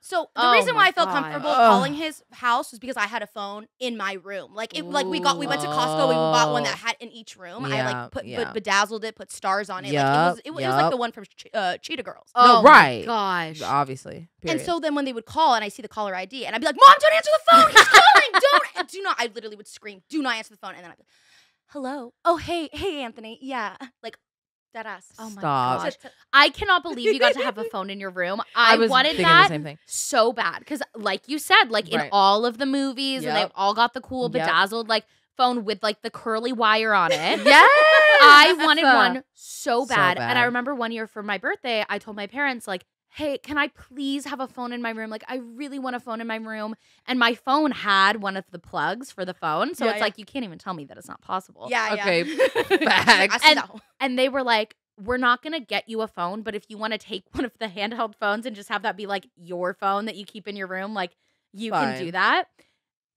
So the oh reason why I felt God. comfortable Ugh. calling his house was because I had a phone in my room. Like, it, like we got, we went to Costco. We bought one that had in each room. Yeah, I like put, yeah. put bedazzled it, put stars on it. Yep, like, it was, it, yep. it was like the one from che- uh, Cheetah Girls. Oh, oh right, my gosh, obviously. Period. And so then when they would call and I see the caller I D and I'd be like, Mom, don't answer the phone. He's calling. Don't do not. I literally would scream, do not answer the phone. And then I'd be like, hello. Oh hey hey Anthony. Yeah. Like. That ass. Oh my gosh. I cannot believe you got to have a phone in your room. I, I was wanted that the same thing. so bad. Because like you said, like right. in all of the movies, yep. and they all got the cool yep. bedazzled like phone with like the curly wire on it. Yes. I wanted a, one so bad. so bad. And I remember one year for my birthday, I told my parents like, hey, can I please have a phone in my room? Like, I really want a phone in my room. And my phone had one of the plugs for the phone. So yeah, it's yeah. like, you can't even tell me that it's not possible. Yeah, okay, yeah. Okay. and, and they were like, we're not going to get you a phone. But if you want to take one of the handheld phones and just have that be like your phone that you keep in your room, like you Fine. can do that.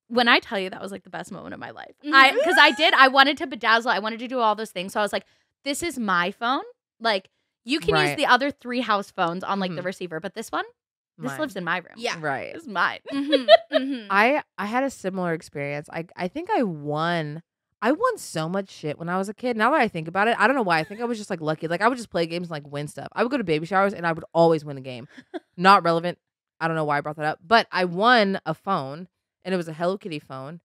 When I tell you that was like the best moment of my life. I Because I did. I wanted to bedazzle. I wanted to do all those things. So I was like, this is my phone. Like. You can right. use the other three house phones on like mm-hmm. the receiver, but this one, this mine. lives in my room. Yeah, right. It's mine. Mm-hmm. Mm-hmm. I I had a similar experience. I I think I won. I won so much shit when I was a kid. Now that I think about it, I don't know why. I think I was just like lucky. Like I would just play games and like win stuff. I would go to baby showers and I would always win a game. Not relevant. I don't know why I brought that up, but I won a phone and it was a Hello Kitty phone,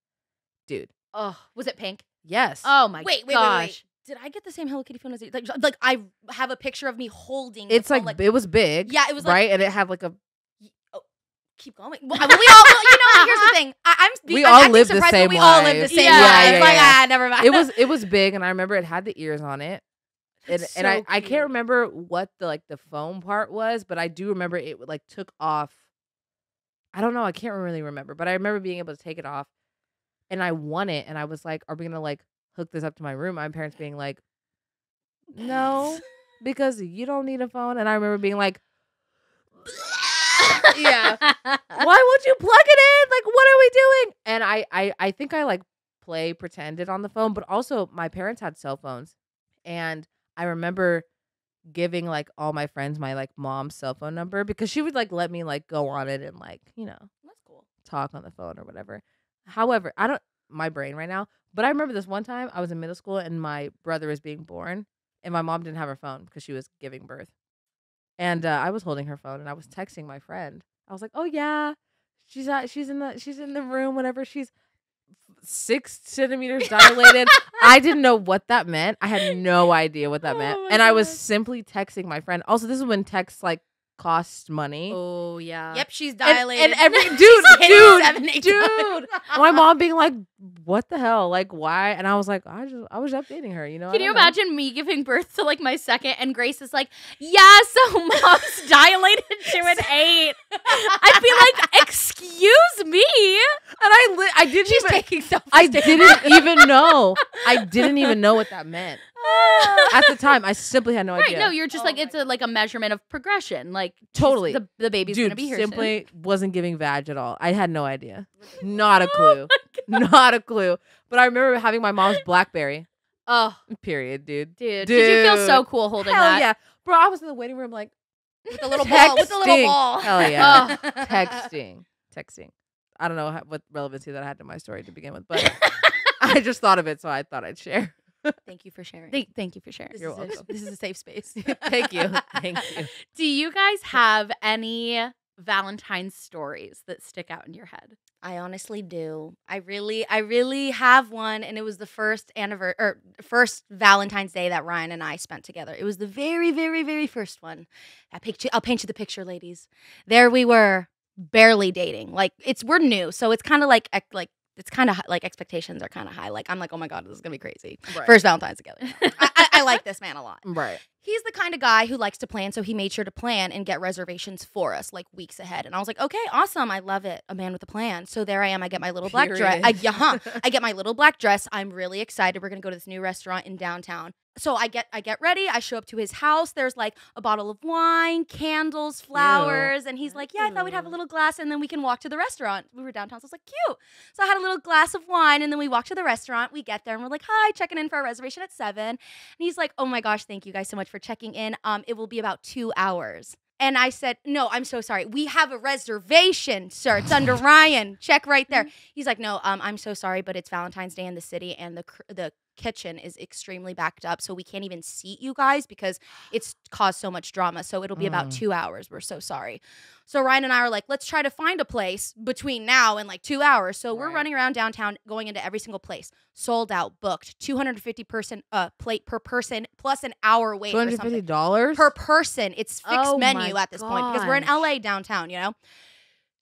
dude. Oh, was it pink? Yes. Oh my wait, gosh. Wait, wait, wait. Did I get the same Hello Kitty phone as you? Like, like I have a picture of me holding. It's like, like it was big. Yeah, it was like, right, and it had like a. Oh, keep going. Well, we all, you know, here's the thing. I, I'm we I'm all live the same. We life. all live the same. Yeah, life. yeah, yeah, like, yeah. Ah, never mind. It was it was big, and I remember it had the ears on it, and, so and I, I can't remember what the like the foam part was, but I do remember it like took off. I don't know. I can't really remember, but I remember being able to take it off, and I won it, and I was like, "Are we gonna like?" hook this up to my room?" My parents being like, "No, because you don't need a phone." And I remember being like, "Yeah, why would you plug it in? Like, what are we doing?" And I, I, I think I like play pretended on the phone, but also my parents had cell phones, and I remember giving like all my friends my like mom's cell phone number because she would like let me like go on it and like, you know, that's cool, talk on the phone or whatever. However, I don't. My brain right now. But I remember this one time I was in middle school and my brother was being born and my mom didn't have her phone because she was giving birth. And uh, I was holding her phone and I was texting my friend. I was like, "Oh yeah, she's uh, she's in the she's in the room, whatever. She's six centimeters dilated. I didn't know what that meant. I had no idea what that oh meant. And God. I was simply texting my friend. Also, this is when texts like cost money. Oh yeah. Yep, she's dilated. And, and every dude, dude, seven, eight dude. My mom being like, "What the hell? Like, why?" And I was like, "I just, I was updating her." You know? Can you imagine know. me giving birth to like my second, and Grace is like, "Yeah, so mom's dilated to an eight." I'd be like, "Excuse me," and I, li I didn't. She's even, taking selfies. I didn't even know. I didn't even know what that meant. At the time, I simply had no right, idea. No, you're just oh like it's a, like a measurement of progression. Like totally, the, the baby's Dude, gonna be here. Simply soon. Wasn't giving vag at all. I had no idea, not a clue, oh not a clue. But I remember having my mom's BlackBerry. Oh, period, dude. dude, dude. Did you feel so cool holding Hell that? Yeah, bro. I was in the waiting room like with a little ball, with a little ball. Hell yeah, oh. texting, texting. I don't know how, what relevancy that I had to my story to begin with, but I just thought of it, so I thought I'd share. Thank you for sharing. Thank, thank you for sharing. This You're welcome. A, this is a safe space. Thank you. Thank you. Do you guys have any Valentine's stories that stick out in your head? I honestly do. I really, I really have one, and it was the first anniversary or first Valentine's Day that Ryan and I spent together. It was the very, very, very first one. I picture. I'll paint you the picture, ladies. There we were, barely dating. Like it's we're new, so it's kind of like like. It's kind of like expectations are kind of high. Like I'm like, oh my God, this is gonna be crazy. Right. First Valentine's together. I, I, I like this man a lot. Right. He's the kind of guy who likes to plan, so he made sure to plan and get reservations for us like weeks ahead. And I was like, okay, awesome, I love it. A man with a plan. So there I am. I get my little Period. black dress. I, yeah, huh. I get my little black dress. I'm really excited. We're gonna go to this new restaurant in downtown. So I get I get ready. I show up to his house. There's like a bottle of wine, candles, flowers, Ew. and he's like, "Yeah, I thought we'd have a little glass, and then we can walk to the restaurant." We were downtown, so I was like, "Cute." So I had a little glass of wine, and then we walked to the restaurant. We get there, and we're like, "Hi, checking in for our reservation at seven." And he's like, "Oh my gosh, thank you guys so much for checking in. Um, it will be about two hours." And I said, "No, I'm so sorry. We have a reservation, sir. It's under Ryan. Check right there." He's like, "No, um, I'm so sorry, but it's Valentine's Day in the city, and the the." kitchen is extremely backed up, so we can't even seat you guys because it's caused so much drama, so it'll be mm. about two hours. We're so sorry." So Ryan and I are like, let's try to find a place between now and like two hours. So right. we're running around downtown, going into every single place, sold out, booked, two hundred fifty person uh plate per person plus an hour wait, two hundred fifty dollars per person. It's fixed oh menu at this gosh. point because we're in L A downtown, you know.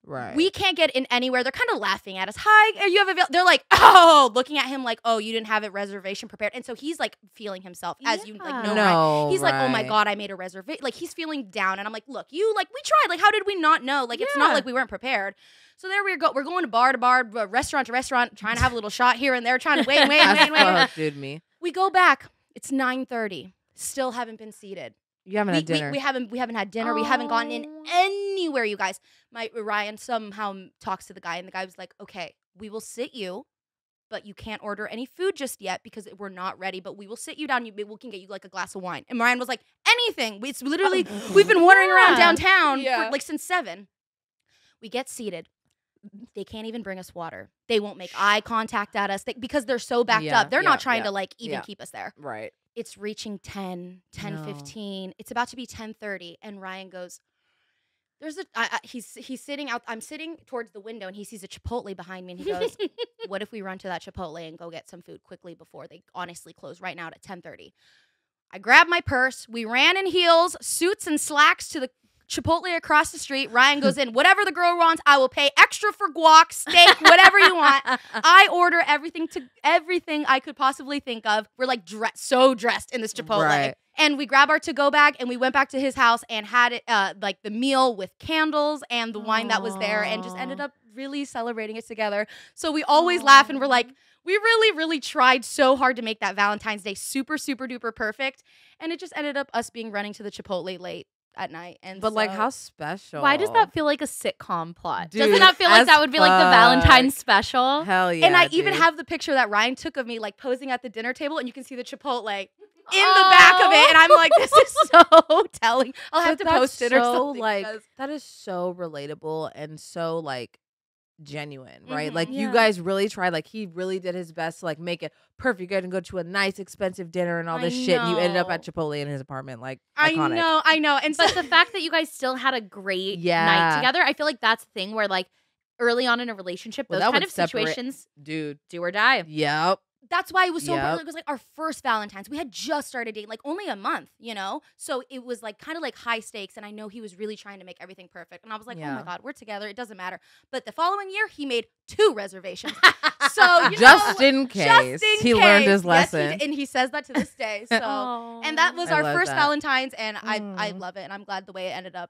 Right. We can't get in anywhere. They're kind of laughing at us. "Hi, you have a..." They're like, oh, looking at him like, "Oh, you didn't have a reservation prepared." And so he's like feeling himself, as yeah. you like know. No, right? He's right. like, "Oh my God, I made a reservation." Like he's feeling down. And I'm like, "Look, you like, we tried. Like, how did we not know? Like, yeah. it's not like we weren't prepared." So there we go. We're going to bar to bar, restaurant to restaurant, trying to have a little shot here and there, trying to wait, wait, wait, wait. Dude, me. We go back. It's nine thirty. Still haven't been seated. You haven't we, had dinner. We, we haven't. We haven't had dinner. Oh. We haven't gone in anywhere, you guys. My Ryan somehow talks to the guy, and the guy was like, "Okay, we will sit you, but you can't order any food just yet because we're not ready. But we will sit you down. You, we can get you like a glass of wine." And Ryan was like, "Anything. It's literally oh. we've been wandering yeah. around downtown yeah. for, like since seven. We get seated. They can't even bring us water. They won't make eye contact at us they, because they're so backed yeah, up. They're yeah, not trying yeah, to like even yeah. keep us there, right?" It's reaching ten, ten fifteen. No. It's about to be ten thirty. And Ryan goes, there's a, I, I, he's, he's sitting out, I'm sitting towards the window, and he sees a Chipotle behind me, and he goes, "What if we run to that Chipotle and go get some food quickly before they honestly close right now at ten thirty? I grabbed my purse. We ran in heels, suits, and slacks to the Chipotle across the street. Ryan goes in. "Whatever the girl wants, I will pay extra for guac, steak, whatever you want." I order everything to everything I could possibly think of. We're like dress, so dressed in this Chipotle. Right. And we grab our to-go bag, and we went back to his house and had it uh, like the meal with candles and the wine Aww. that was there, and just ended up really celebrating it together. So we always Aww. laugh, and we're like, we really, really tried so hard to make that Valentine's Day super, super duper perfect. And it just ended up us being running to the Chipotle late at night. And but so, like, how special. Why does that feel like a sitcom plot? Dude, doesn't that feel like that would be fuck. like the Valentine's special? Hell yeah. And I dude. even have the picture that Ryan took of me like posing at the dinner table, and you can see the Chipotle in oh. the back of it, and I'm like, this is so telling. I'll have but to post it so, or something. Like, that is so relatable and so like genuine, right? Mm-hmm, like yeah. you guys really tried. Like he really did his best to like make it perfect. You guys can go to a nice expensive dinner and all this I shit, know. and you ended up at Chipotle in his apartment. Like I iconic. know, I know. And but the fact that you guys still had a great yeah. night together, I feel like that's the thing where like early on in a relationship, well, those kind of situations, dude, do or die. Yep. That's why it was so yep. important. It was like our first Valentine's. We had just started dating, like only a month, you know? So it was like kind of like high stakes. And I know he was really trying to make everything perfect. And I was like, yeah. oh my God, we're together. It doesn't matter. But the following year, he made two reservations. So you just know, in case. Just in he case. learned his lesson. Yes, he, and he says that to this day. So oh, and that was I our first that. Valentine's. And mm. I, I love it. And I'm glad the way it ended up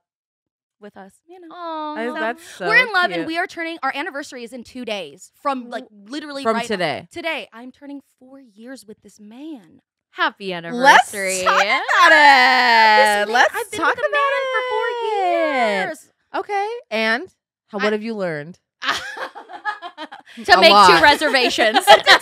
with us, you know. Aww, so that's so we're in love, cute. And we are turning. Our anniversary is in two days from like literally from right today. Now. Today, I'm turning four years with this man. Happy anniversary! Let's talk about it. Man, Let's I've been talk with about man it for four years. Okay, and how, what I, have you learned? to, make two reservations. to, to,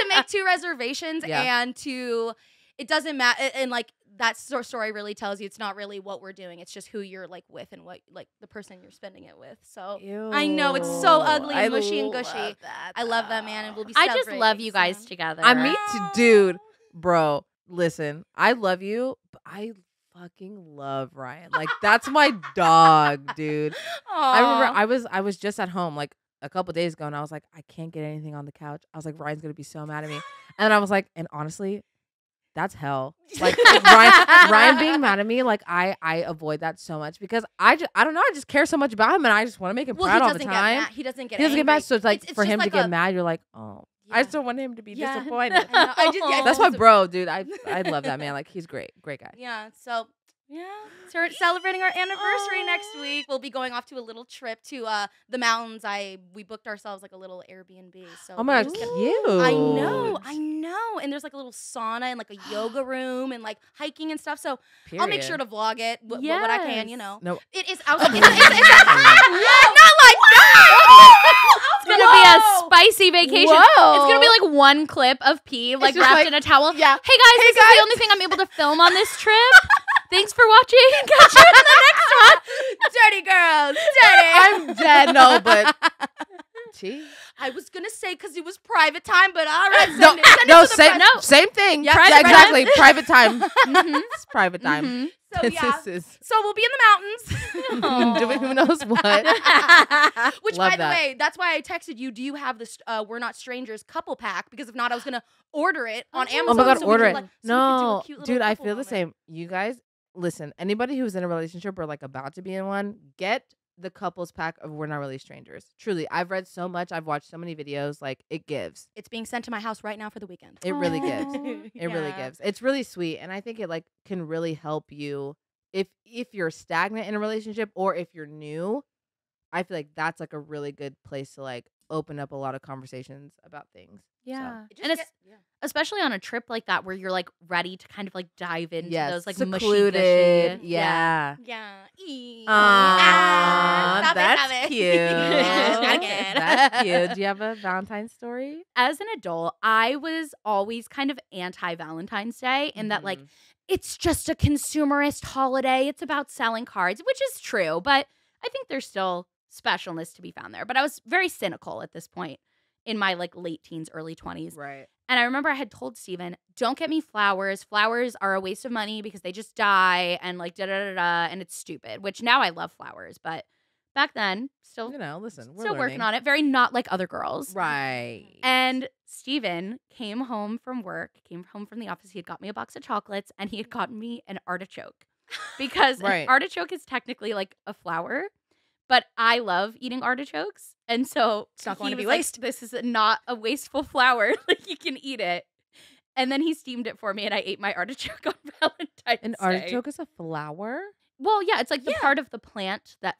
to make two reservations, yeah. and to it doesn't matter, and like. That story really tells you it's not really what we're doing. It's just who you're like with and what like the person you're spending it with. So Ew. I know it's so ugly, and mushy and gushy. That, I love that man, and we'll be. I just love you guys so. together. I mean, dude, bro, listen, I love you, but I fucking love Riayn. Like that's my dog, dude. Aww. I remember I was I was just at home like a couple days ago, and I was like, I can't get anything on the couch. I was like, Ryan's gonna be so mad at me, and I was like, and honestly. That's hell. Like Riayn, Riayn being mad at me, like I, I avoid that so much because I, just, I don't know, I just care so much about him and I just want to make him well, proud all the time. He doesn't get mad. He doesn't get, he doesn't get mad. So it's like it's, it's for him like to a... get mad, you're like, oh, yeah. I just don't want him to be yeah. disappointed. I know. I just, yeah, that's my bro, dude. I, I love that man. Like he's great, great guy. Yeah. So yeah, so celebrating our anniversary oh. next week. We'll be going off to a little trip to uh, the mountains. I we booked ourselves like a little Airbnb. So oh my god, cute! I know, I know. And there's like a little sauna and like a yoga room and like hiking and stuff. So Period. I'll make sure to vlog it yes. what I can. You know, no, it is. I was like, it's, it's, it's, it's not like that. It's gonna Whoa. be a spicy vacation. Whoa. It's gonna be like one clip of pee like wrapped like, in a towel. Yeah. Hey guys, hey this guys. is the only thing I'm able to film on this trip. Thanks for watching. Catch you in the next one. Dirty girls. Dirty. I'm dead. No, but. Gee. I was going to say because it was private time, but all right. Send no, it, send no, it same, no, same thing. Yep. Private exactly. Time. Private time. Mm-hmm. It's private time. Mm-hmm. So, yeah. So we'll be in the mountains. Doing who knows what. Which, Love by that. the way, that's why I texted you. Do you have this uh, We're Not Strangers couple pack? Because if not, I was going to order it on Amazon. Oh, my God, so order it. Like, so no, dude, I feel the same. It. You guys, listen, anybody who's in a relationship or like about to be in one, get the couples pack of We're Not Really Strangers. Truly, I've read so much. I've watched so many videos. Like, it gives. It's being sent to my house right now for the weekend. It Aww. really gives. It yeah. really gives. It's really sweet. And I think it like can really help you if if you're stagnant in a relationship or if you're new. I feel like that's like a really good place to like open up a lot of conversations about things. Yeah. So. And it's, yeah. especially on a trip like that where you're like ready to kind of like dive into yes. those like secluded. Mushy yeah. Yeah. yeah. Aww, ah, that's it, cute. That's cute. Do you have a Valentine's story? As an adult, I was always kind of anti-Valentine's Day in mm-hmm. that like it's just a consumerist holiday. It's about selling cards, which is true. But I think there's still specialness to be found there. But I was very cynical at this point in my like late teens, early twenties. Right. And I remember I had told Steven, don't get me flowers. Flowers are a waste of money because they just die and like da da da da. And it's stupid, which now I love flowers. But back then, still, you know, listen, we're still learning. working on it. Very not like other girls. Right. And Steven came home from work, came home from the office. He had got me a box of chocolates and he had gotten me an artichoke. Because right. an artichoke is technically like a flower, but I love eating artichokes, and so it's not going to be waste. Like, this is not a wasteful flower; like you can eat it. And then he steamed it for me, and I ate my artichoke on Valentine's. An artichoke Day. Is a flower? Well, yeah, it's like the yeah. part of the plant that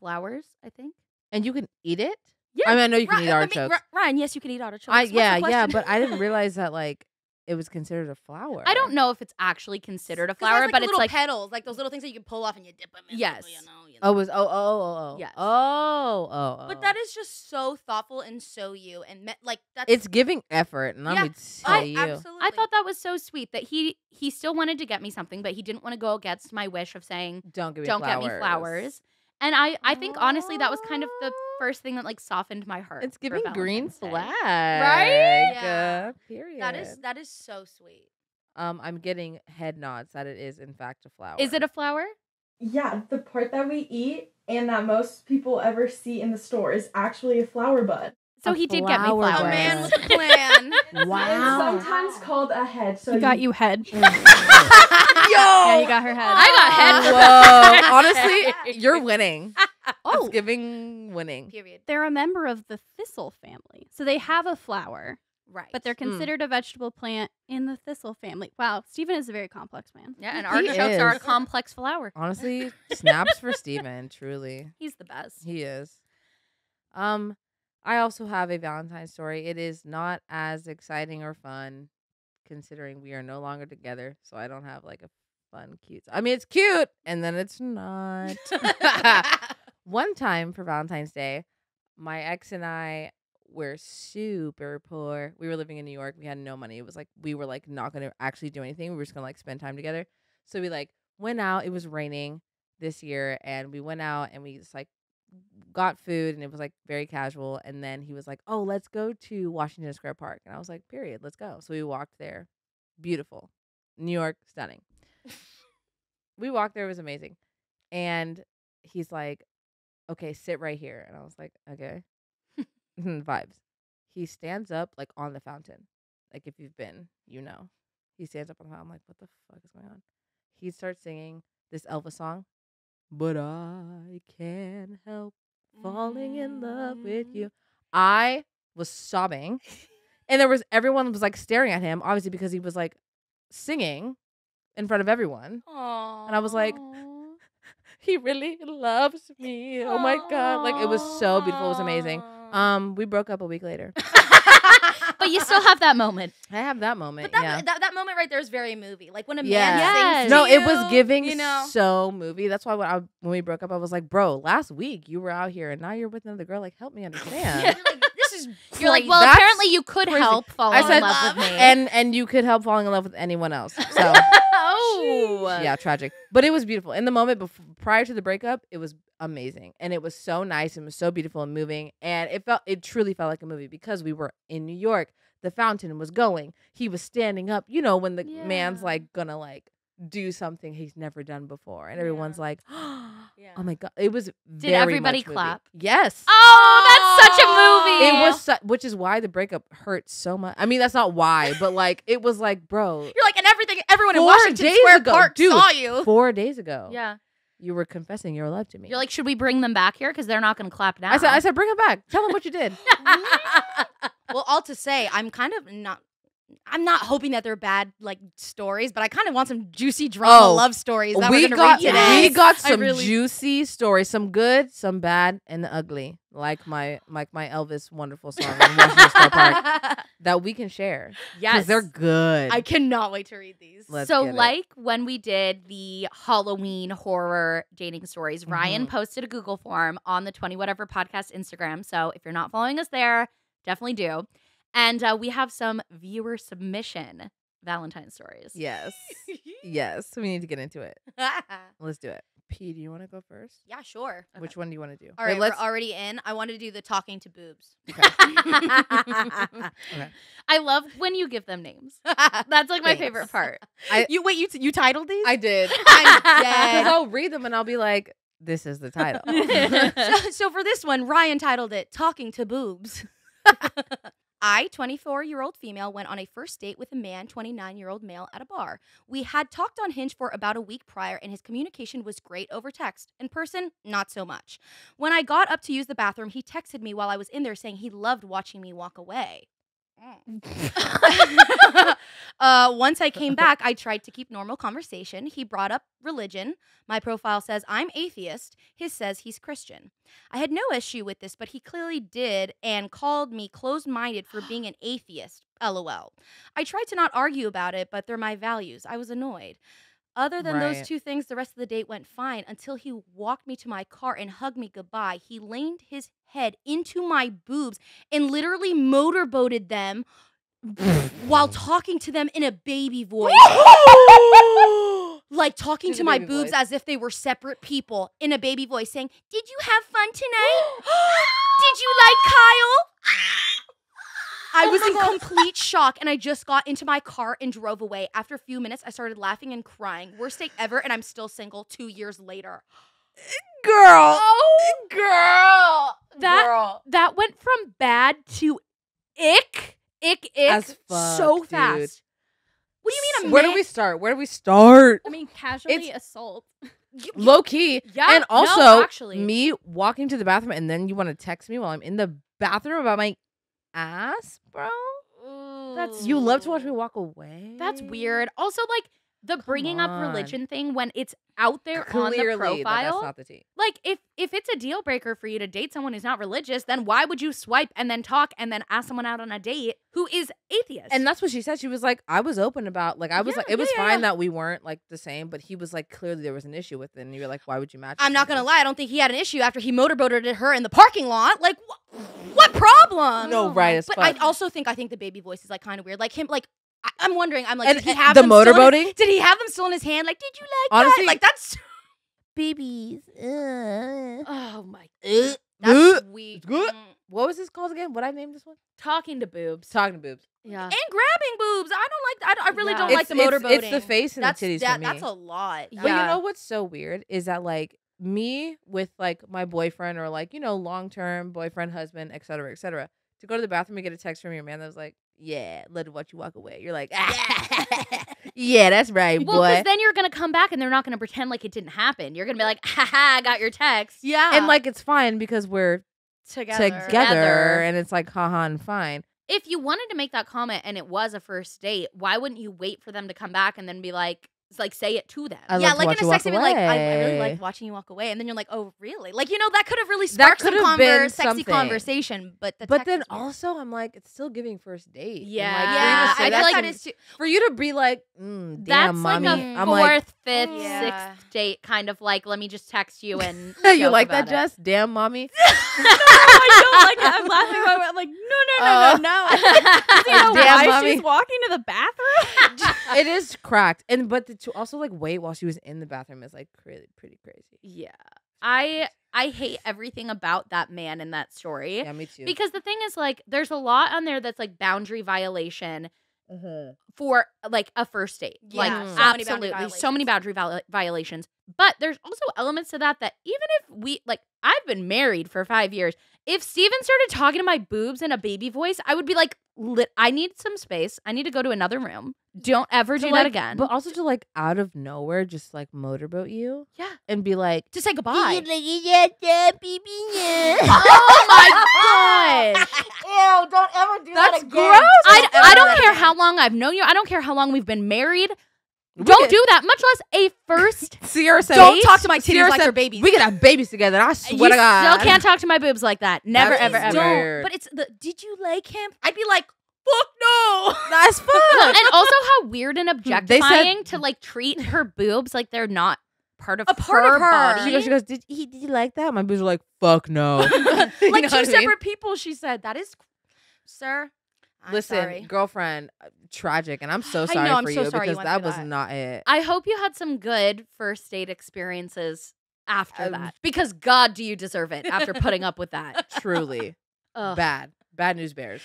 flowers, I think. And you can eat it. Yeah, I mean, I know you can Riayn, eat artichokes. I mean, Riayn, yes, you can eat artichokes. I, yeah, yeah, but I didn't realize that like. It was considered a flower. I don't know if it's actually considered a flower, like but it's like petals, like those little things that you can pull off and you dip them in. Yes. You know, you know. Oh, it was oh oh oh oh. Yes. Oh oh oh. But that is just so thoughtful and so you and me like that's it's giving effort, and yeah, I would tell you. Absolutely. I thought that was so sweet that he he still wanted to get me something, but he didn't want to go against my wish of saying don't give me don't flowers. get me flowers. And I I think honestly that was kind of the first thing that like softened my heart. It's giving green flag, right? Yeah. Uh, period. That is that is so sweet. Um, I'm getting head nods that it is in fact a flower. Is it a flower? Yeah, the part that we eat and that most people ever see in the store is actually a flower bud. So a he did get me flowers. A man with a plan. Wow. It's sometimes called a head. So he got you head. Yo. Yeah, you got her head. I got head. Whoa. Honestly, you're winning. Oh, it's giving winning. Period. They're a member of the thistle family, so they have a flower. Right. But they're considered mm. a vegetable plant in the thistle family. Wow. Stephen is a very complex man. Yeah, and artichokes are a complex flower. Honestly, snaps for Stephen, truly. He's the best. He is. Um, I also have a Valentine's story. It is not as exciting or fun, considering we are no longer together. So I don't have like a fun, cute. I mean, it's cute, and then it's not. One time for Valentine's Day, my ex and I were super poor. We were living in New York. We had no money. It was like we were like not going to actually do anything. We were just going to like spend time together. So we like went out. It was raining this year, and we went out and we just like got food, and it was like very casual. And then he was like, "Oh, let's go to Washington Square Park." And I was like, "Period, let's go." So we walked there. Beautiful. New York, stunning. We walked there. It was amazing. And he's like, "Okay, sit right here." And I was like, "Okay." Vibes. He stands up like on the fountain. Like if you've been, you know. He stands up on the fountain. I'm like, what the fuck is going on? He starts singing this Elvis song. But I can't help falling in love with you. I was sobbing. And there was everyone was like staring at him, obviously because he was like singing in front of everyone. Aww. And I was like, he really loves me. Oh my God. Like it was so beautiful. It was amazing. Um, we broke up a week later. But you still have that moment. I have that moment. But that, yeah. that, that moment right there is very movie. Like when a man yeah. sings yes. No, you, it was giving you know? So movie. That's why when, I, when we broke up, I was like, bro, last week you were out here and now you're with another girl. Like, help me understand. Yeah. You're like, this is crazy. You're like, well, that's apparently you could crazy. help falling said, in love with me. And, and you could help falling in love with anyone else. So, oh. Yeah, tragic. But it was beautiful. In the moment before, prior to the breakup, it was amazing, and it was so nice and was so beautiful and moving, and it felt it truly felt like a movie because we were in New York. The fountain was going. He was standing up. You know when the yeah. man's like gonna like do something he's never done before, and everyone's yeah. like, oh my God! It was. Did very everybody much clap? Movie. Yes. Oh, that's such a movie. It was, su which is why the breakup hurt so much. I mean, that's not why, but like it was like, bro, you're like, and everything, everyone in Washington Square Park saw you four days ago. Yeah. You were confessing your love to me. You're like, should we bring them back here? Because they're not going to clap now. I said, I said, bring them back. Tell them what you did. Well, all to say, I'm kind of not, I'm not hoping that they're bad like stories, but I kind of want some juicy drama oh, love stories that we we're going to read today. We got some really juicy stories, some good, some bad, and ugly, like my like my Elvis wonderful song in Washington Square Park that we can share. Yes, because they're good. I cannot wait to read these. Let's so, like it. when we did the Halloween horror dating stories, mm-hmm. Ryan posted a Google form on the Twenty Whatever podcast Instagram. So if you're not following us there, definitely do. And uh, we have some viewer submission Valentine's stories. Yes. Yes. We need to get into it. Let's do it. P, do you want to go first? Yeah, sure. Okay. Which one do you want to do? All right, Wait, let's... we're already in. I want to do the talking to boobs. Okay. Okay. I love when you give them names. That's like my Thanks. favorite part. I, you Wait, you, t you titled these? I did. I'm dead. Because I'll read them and I'll be like, this is the title. so, so for this one, Ryan titled it Talking to Boobs. I, twenty-four-year-old female, went on a first date with a man, twenty-nine-year-old male, at a bar. We had talked on Hinge for about a week prior, and his communication was great over text. In person, not so much. When I got up to use the bathroom, he texted me while I was in there saying he loved watching me walk away. uh, once I came back, I tried to keep normal conversation. He brought up religion. My profile says I'm atheist. His says he's Christian. I had no issue with this, but he clearly did and called me closed-minded for being an atheist. LOL. I tried to not argue about it, but they're my values. I was annoyed. Other than right. those two things, the rest of the date went fine until he walked me to my car and hugged me goodbye. He leaned his head into my boobs and literally motorboated them while talking to them in a baby voice. Like talking to, to my boobs voice. as if they were separate people in a baby voice saying, "Did you have fun tonight? Did you like Kyle?" I was in complete shock, and I just got into my car and drove away. After a few minutes, I started laughing and crying. Worst date ever, and I'm still single two years later. Girl. Oh, girl. That, girl. That went from bad to ick, ick, ick fuck, so dude. Fast. What do you mean? A Where do we start? Where do we start? I mean, casually it's assault. Low key. Yeah, and also, no, actually. me walking to the bathroom and then you want to text me while I'm in the bathroom about my ass, bro? Ooh. That's You love to watch me walk away? That's weird. Also, like, the Come bringing on. up religion thing when it's out there Clearly, on the profile. That that's not the tea. Like, if, if it's a deal breaker for you to date someone who's not religious, then why would you swipe and then talk and then ask someone out on a date who is atheist? And that's what she said. She was like, I was open about, like, I was yeah, like, it yeah, was yeah, fine yeah. that we weren't, like, the same, but he was like, clearly there was an issue with it. And you were like, why would you match? I'm not going to lie. I don't think he had an issue after he motorboated at her in the parking lot. Like, wh what problem? No, right as But fuck. I also think, I think the baby voice is, like, kind of weird. Like, him, like, I'm wondering. I'm like, and did he have the motorboating? Did he have them still in his hand? Like, did you like Honestly, that? Like, that's babies. Uh, oh my god, that's uh, weak. Good. What was this called again? What I named this one? Talking to boobs. Talking to boobs. Yeah. And grabbing boobs. I don't like. I, don't, I really yeah. don't it's, like the motorboating. It's the face and that's, the titties that, for me. That's a lot. But yeah. you know what's so weird is that like me with like my boyfriend or like you know long term boyfriend, husband, et cetera, et cetera. To go to the bathroom and get a text from your man that was like, yeah, let it watch you walk away. You're like, ah. yeah, that's right, well, boy. Well, because then you're going to come back and they're not going to pretend like it didn't happen. You're going to be like, ha ha, I got your text. Yeah. And like, it's fine because we're together. together, together. And it's like, ha ha, and fine. If you wanted to make that comment and it was a first date, why wouldn't you wait for them to come back and then be like, like say it to them. I yeah, like in a sex scene, like I, I really like watching you walk away, and then you're like, oh, really? Like you know, that could have really sparked some converse, sexy conversation. But the but then also, I'm like, it's still giving first date. Yeah, like, yeah. I feel like that is too for you to be like, mm, damn, that's mommy. Like a I'm fourth, like, fifth, yeah. sixth date, kind of like, let me just text you and you like that, it. Jess? Damn, mommy. no, no, I don't like it. I'm laughing. Over it. I'm like, no, no, uh, no, no, no. Do you know damn, why mommy. She's walking to the bathroom? It is cracked, and but the to also like wait while she was in the bathroom is like pretty, pretty crazy. Yeah, I I hate everything about that man in that story. Yeah, me too. Because the thing is like, there's a lot on there that's like boundary violation mm-hmm. for like a first date. Yeah. Like mm-hmm. absolutely, so many, so many boundary viol violations. But there's also elements to that that even if we like, I've been married for five years. If Steven started talking to my boobs in a baby voice, I would be like, Lit I need some space. I need to go to another room. Don't ever do like, that again. But also to like out of nowhere, just like motorboat you. Yeah. And be like, just say goodbye. Oh my gosh. Ew, don't ever do That's that again. Gross. I, I don't care how long I've known you. I don't care how long we've been married. We don't could. do that, much less a first Sierra said, don't talk to my titties Sierra like they're babies. We could have babies together. I swear you to God. Still can't talk to my boobs like that. Never, Please ever, ever. Don't. But it's the, did you like him? I'd be like, fuck no. That's fuck. And also how weird and objectifying to like treat her boobs like they're not part of a part her of her. Body. She goes, she goes did, he, did you like that? My boobs are like, fuck no. like you know two separate I mean? people, she said. That is, sir. I'm Listen, sorry. girlfriend, tragic, and I'm so sorry know, I'm for so you sorry because you that was that. not it. I hope you had some good first date experiences after um, that because God, do you deserve it after putting up with that? Truly, Ugh. bad, bad news bears.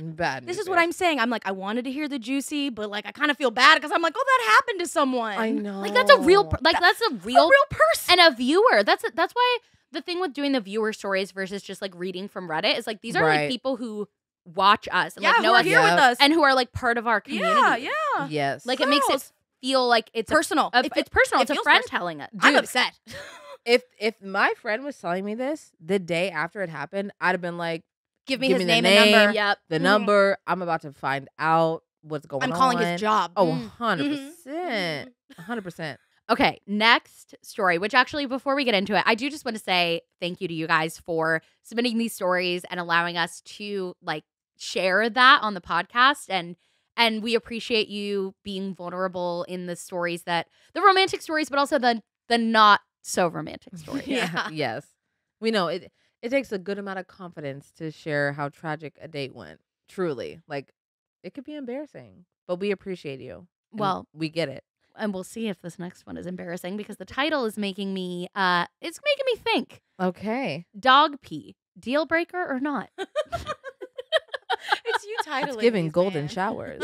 Bad. News this is bears. what I'm saying. I'm like, I wanted to hear the juicy, but like, I kind of feel bad because I'm like, oh, that happened to someone. I know. Like that's a real, like that's a real, a real person and a viewer. That's a, that's why the thing with doing the viewer stories versus just like reading from Reddit is like these are right. like people who. watch us and yeah, like know us, here yeah. with us and who are like part of our community. Yeah, yeah. Yes. Like Girls. it makes it feel like it's personal. A, a, it, it's personal. It it's a friend personal. telling us. Dude, I'm upset. if if my friend was telling me this the day after it happened, I'd have been like, give me give his me name, name and number. Yep. The mm. number. I'm about to find out what's going on. I'm calling on. his job. Oh, one hundred percent. Mm. one hundred percent. Okay, next story, which actually before we get into it, I do just want to say thank you to you guys for submitting these stories and allowing us to like share that on the podcast, and and we appreciate you being vulnerable in the stories, that the romantic stories, but also the the not so romantic stories. yeah. Yes. We know it it takes a good amount of confidence to share how tragic a date went. Truly. Like it could be embarrassing, but we appreciate you. Well, we get it. And we'll see if this next one is embarrassing because the title is making me uh it's making me think. Okay. Dog pee. Deal breaker or not? It's you titling. It's giving golden man. showers.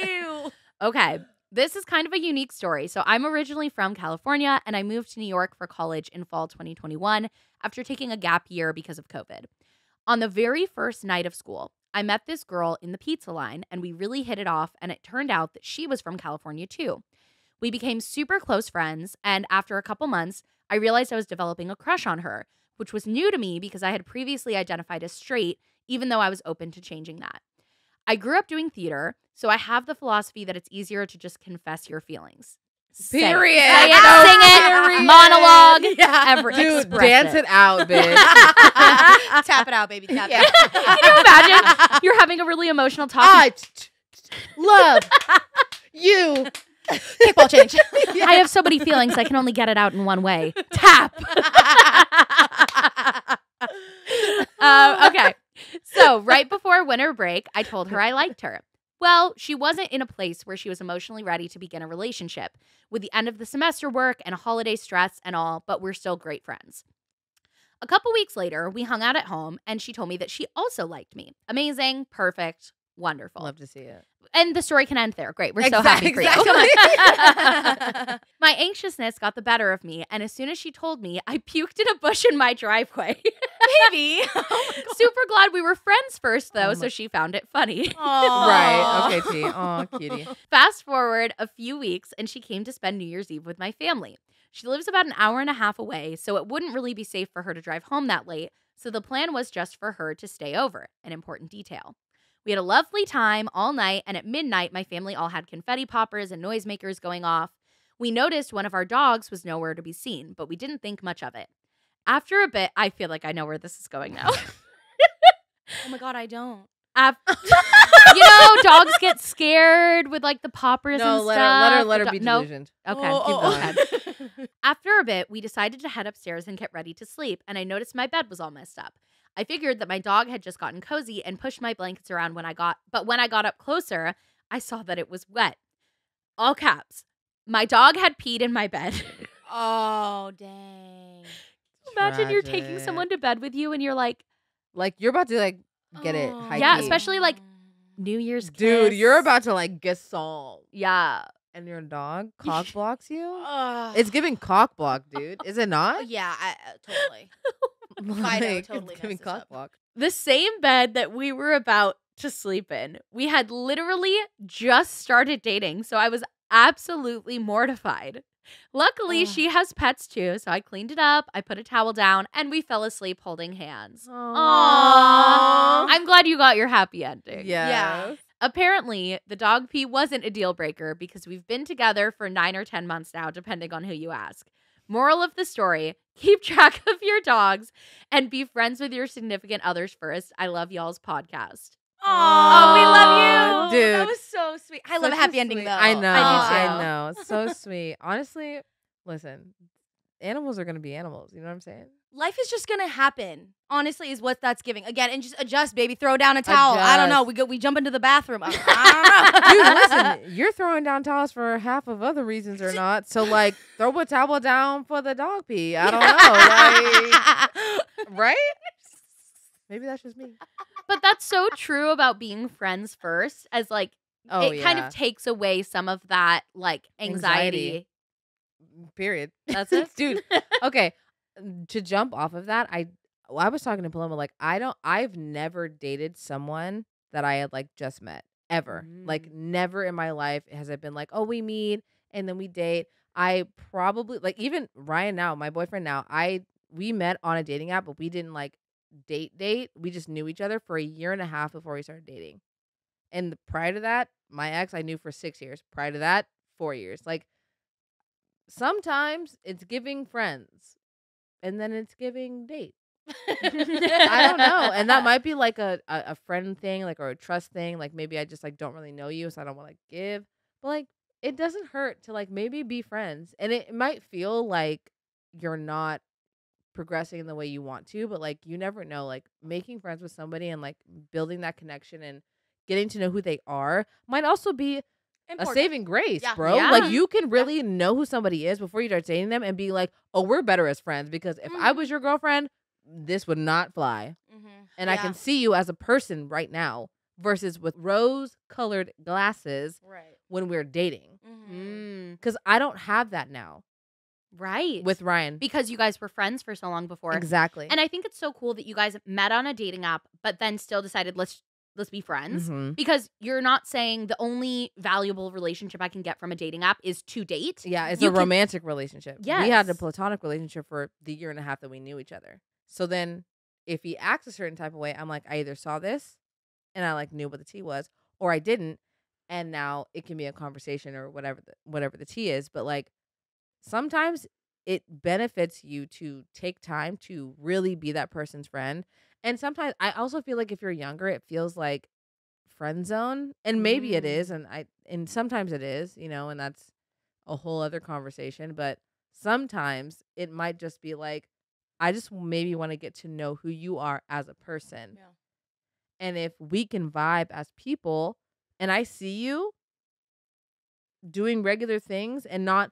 Ew. Okay. This is kind of a unique story. So I'm originally from California, and I moved to New York for college in fall twenty twenty-one after taking a gap year because of COVID. On the very first night of school, I met this girl in the pizza line, and we really hit it off, and it turned out that she was from California too. We became super close friends, and after a couple months, I realized I was developing a crush on her, which was new to me because I had previously identified as straight, even though I was open to changing that. I grew up doing theater, so I have the philosophy that it's easier to just confess your feelings. Period. Say it, sing it, monologue, yeah. every, Dude, dance it. it out, bitch. Tap it out, baby. Tap yeah. it out. Can you imagine? You're having a really emotional talk. I love you. Kickball change. Yeah. I have so many feelings, I can only get it out in one way. Tap. uh, okay. So right before winter break, I told her I liked her. Well, she wasn't in a place where she was emotionally ready to begin a relationship, with the end of the semester work and holiday stress and all, but we're still great friends. A couple weeks later, we hung out at home, and she told me that she also liked me. Amazing, perfect, wonderful. Love to see it. And the story can end there. Great. We're exactly, so happy for exactly. you. Come on. My anxiousness got the better of me, and as soon as she told me, I puked in a bush in my driveway. Maybe. Oh Super glad we were friends first, though, oh so she found it funny. Right. Okay, T. Aw, cutie. Fast forward a few weeks, and she came to spend New Year's Eve with my family. She lives about an hour and a half away, so it wouldn't really be safe for her to drive home that late, so the plan was just for her to stay over, an important detail. We had a lovely time all night, and at midnight, my family all had confetti poppers and noisemakers going off. We noticed one of our dogs was nowhere to be seen, but we didn't think much of it. After a bit, I feel like I know where this is going now. Oh my God, I don't. I've, you know, dogs get scared with like the poppers no, and let stuff. Her, let her, let her be delusioned. Nope. Okay, oh, keep going. Oh. After a bit, we decided to head upstairs and get ready to sleep, and I noticed my bed was all messed up. I figured that my dog had just gotten cozy and pushed my blankets around when I got, but when I got up closer, I saw that it was wet. All caps. My dog had peed in my bed. Oh, dang. Imagine Tragic. You're taking someone to bed with you and you're like, like you're about to like get it. High yeah, key. Especially like New Year's kiss. Dude, you're about to like get sold. Yeah. And your dog cock blocks you? Uh, it's giving cock block, dude. Is it not? Yeah, I, totally. Like, I know, totally. It's giving cock block. The same bed that we were about to sleep in. We had literally just started dating, so I was absolutely mortified. Luckily, oh. she has pets too, so I cleaned it up, I put a towel down, and we fell asleep holding hands. Aww. Aww. I'm glad you got your happy ending. Yes. Yeah. Apparently, the dog pee wasn't a deal breaker because we've been together for nine or ten months now, depending on who you ask. Moral of the story, keep track of your dogs and be friends with your significant others first. I love y'all's podcast. Aww. Oh, we love you. Dude. That was so sweet. I so love a happy sweet. ending, though. I know. I, I know. So sweet. Honestly, listen, animals are going to be animals. You know what I'm saying? Life is just going to happen, honestly, is what that's giving. Again, and just adjust, baby. Throw down a towel. Adjust. I don't know. We go. We jump into the bathroom. I don't know. Dude, listen, you're throwing down towels for half of other reasons or not. So, like, throw a towel down for the dog pee. I don't know. Like, right? Maybe that's just me. But that's so true about being friends first, as like oh, it yeah. kind of takes away some of that like anxiety. anxiety. Period. That's it, dude. Okay, to jump off of that, I I was talking to Paloma like I don't I've never dated someone that I had like just met ever. Mm. Like never in my life has it been like, oh, we meet and then we date. I probably like even Riayn now, my boyfriend now. I we met on a dating app, but we didn't like. date date we just knew each other for a year and a half before we started dating, and the, prior to that my ex I knew for six years, prior to that four years. Like sometimes it's giving friends and then it's giving date. I don't know, and that might be like a, a a friend thing, like, or a trust thing, like maybe I just like don't really know you, so I don't want to like give, but like it doesn't hurt to like maybe be friends, and it might feel like you're not progressing in the way you want to, but like you never know, like making friends with somebody and like building that connection and getting to know who they are might also be important. A saving grace. Yeah. Bro, yeah. Like you can really yeah. know who somebody is before you start dating them and be like, oh, we're better as friends, because if mm. I was your girlfriend, this would not fly. Mm-hmm. And yeah. I can see you as a person right now, versus with rose-colored glasses right. when we're dating. Mm-hmm. 'Cause I don't have that now. Right. With Riayn. Because you guys were friends for so long before. Exactly. And I think it's so cool that you guys met on a dating app, but then still decided let's let's be friends. Mm-hmm. Because you're not saying the only valuable relationship I can get from a dating app is to date. Yeah, it's you a can... romantic relationship. Yes. We had a platonic relationship for the year and a half that we knew each other. So then if he acts a certain type of way, I'm like, I either saw this and I like knew what the tea was, or I didn't. And now it can be a conversation or whatever the, whatever the tea is. But like, sometimes it benefits you to take time to really be that person's friend. And sometimes I also feel like if you're younger, it feels like friend zone. And maybe mm. it is. And I and sometimes it is, you know, and that's a whole other conversation. But sometimes it might just be like, I just maybe want to get to know who you are as a person. Yeah. And if we can vibe as people and I see you doing regular things and not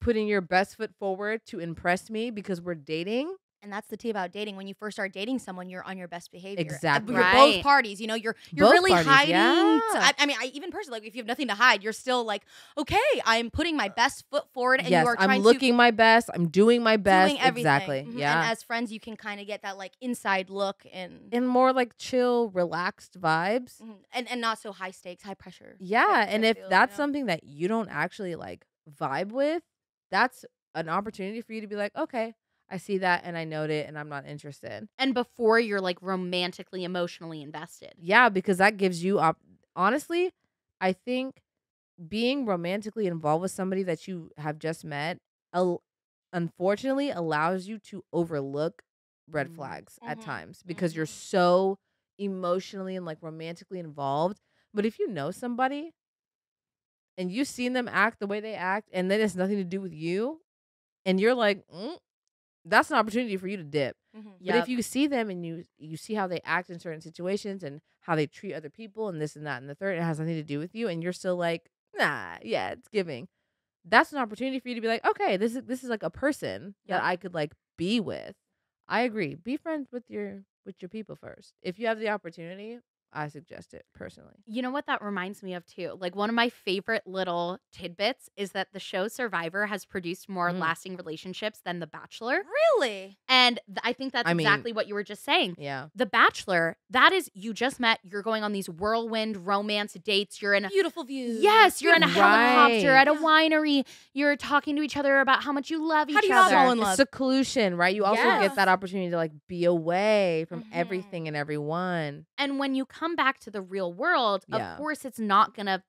putting your best foot forward to impress me because we're dating. And that's the tea about dating. When you first start dating someone, you're on your best behavior. Exactly. Right. Both parties, you know, you're you're both really parties, hiding. Yeah. I, I mean, I, even personally, like, if you have nothing to hide, you're still like, okay, I'm putting my best foot forward, and yes, you are trying I'm looking to, my best. I'm doing my best. Doing everything. Exactly. Mm-hmm. Yeah. And as friends, you can kind of get that like inside look and and more like chill, relaxed vibes, mm-hmm. and and not so high stakes, high pressure. Yeah. And if feel, that's you know? something that you don't actually like vibe with, that's an opportunity for you to be like, okay, I see that and I note it and I'm not interested. And before you're like romantically, emotionally invested. Yeah, because that gives you, op honestly, I think being romantically involved with somebody that you have just met, al unfortunately, allows you to overlook red mm-hmm. flags mm-hmm. at times because mm-hmm. you're so emotionally and like romantically involved. But if you know somebody and you've seen them act the way they act, and then it's nothing to do with you, and you're like, mm, that's an opportunity for you to dip. Mm-hmm. Yep. But if you see them and you you see how they act in certain situations and how they treat other people and this and that and the third, it has nothing to do with you, and you're still like, nah, yeah, it's giving. That's an opportunity for you to be like, okay, this is this is like a person yep. that I could like be with. I agree. Be friends with your with your people first if you have the opportunity. I suggest it personally. You know what that reminds me of too? Like one of my favorite little tidbits is that the show Survivor has produced more mm. lasting relationships than The Bachelor. Really? And th I think that's I exactly mean, what you were just saying. Yeah. The Bachelor, that is, you just met, you're going on these whirlwind romance dates. You're in a beautiful views. Yes, you're in a right. helicopter at a winery. You're talking to each other about how much you love how each do you other. Fall in love? Seclusion, right? You also yes. get that opportunity to like be away from mm-hmm. everything and everyone. And when you come Come back to the real world, yeah. of course it's not gonna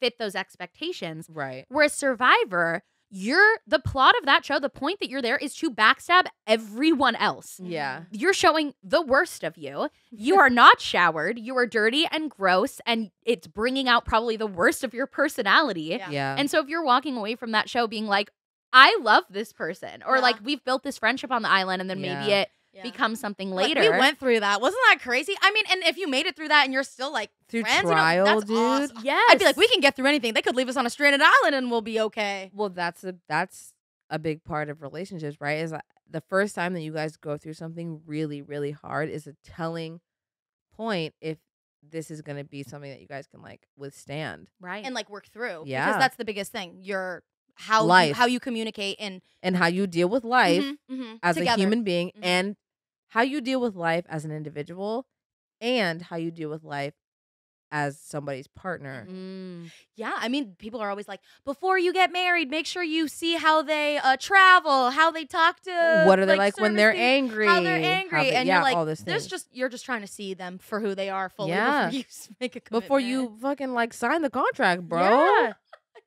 fit those expectations. Right. Whereas Survivor, you're the plot of that show, the point that you're there is to backstab everyone else. Yeah. You're showing the worst of you. You are not showered. You are dirty and gross, and it's bringing out probably the worst of your personality. Yeah. yeah. And so if you're walking away from that show being like, I love this person, or yeah. like we've built this friendship on the island, and then yeah. maybe it Yeah. become something later. Like, we went through that. Wasn't that crazy? I mean, and if you made it through that and you're still like through friends, trial, you know, that's dude. Awesome. Yes. I'd be like, we can get through anything. They could leave us on a stranded island and we'll be okay. Well, that's a that's a big part of relationships, right? Is the first time that you guys go through something really, really hard is a telling point if this is going to be something that you guys can like withstand, right? And like work through. Yeah, because that's the biggest thing. You're how life. You, how you communicate and and how you deal with life mm-hmm, mm-hmm, as together. A human being mm-hmm. and how you deal with life as an individual and how you deal with life as somebody's partner. Mm. Yeah, I mean, people are always like, before you get married, make sure you see how they uh, travel, how they talk to. What are they like, like when they're angry? How they're angry, how they, and yeah, you're like, all this there's just you're just trying to see them for who they are fully yeah. before you make a commitment. Before you fucking like sign the contract, bro. Yeah.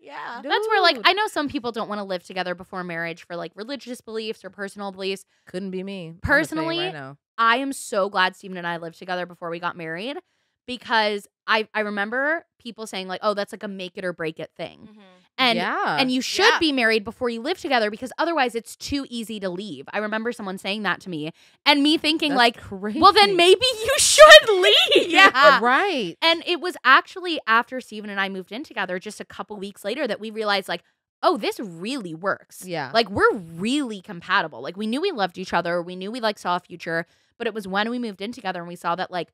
Yeah. Dude. That's where, like, I know some people don't want to live together before marriage for, like, religious beliefs or personal beliefs. Couldn't be me. Personally, right now. I am so glad Steven and I lived together before we got married because I, I remember people saying, like, oh, that's, like, a make it or break it thing. Mm-hmm. And, yeah. and you should yeah. be married before you live together because otherwise it's too easy to leave. I remember someone saying that to me and me thinking, that's like, crazy. Well, then maybe you should leave. Yeah. Right. And it was actually after Steven and I moved in together just a couple weeks later that we realized, like, oh, this really works. Yeah. Like, we're really compatible. Like, we knew we loved each other. We knew we, like, saw a future. But it was when we moved in together and we saw that, like,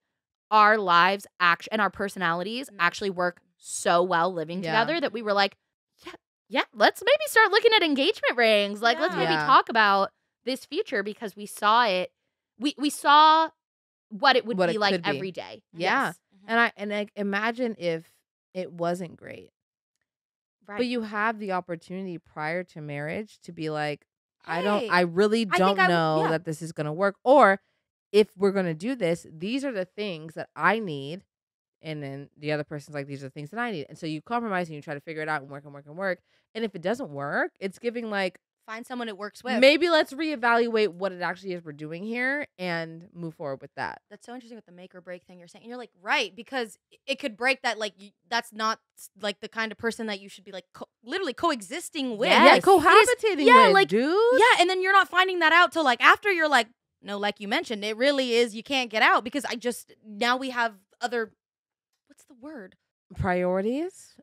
our lives act- and our personalities actually work so well living yeah. together that we were like, yeah, yeah, let's maybe start looking at engagement rings. Like, yeah. let's maybe yeah. talk about this future, because we saw it. We we saw what it would what be it like every be. Day. Yeah. Yes. Mm-hmm. And I and I imagine if it wasn't great. Right. But you have the opportunity prior to marriage to be like, hey, I don't I really don't I know I, yeah. that this is gonna work. Or if we're gonna do this, these are the things that I need. And then the other person's like, these are the things that I need. And so you compromise and you try to figure it out and work and work and work. And if it doesn't work, it's giving like, find someone it works with. Maybe let's reevaluate what it actually is we're doing here and move forward with that. That's so interesting with the make or break thing you're saying. And you're like, right, because it could break that. Like, you, that's not like the kind of person that you should be like co literally coexisting with. Yes. Yeah, cohabitating is, yeah, with, like, dude. Yeah, and then you're not finding that out till like after you're like, no, like you mentioned, it really is, you can't get out because I just, now we have other, what's the word? Priorities,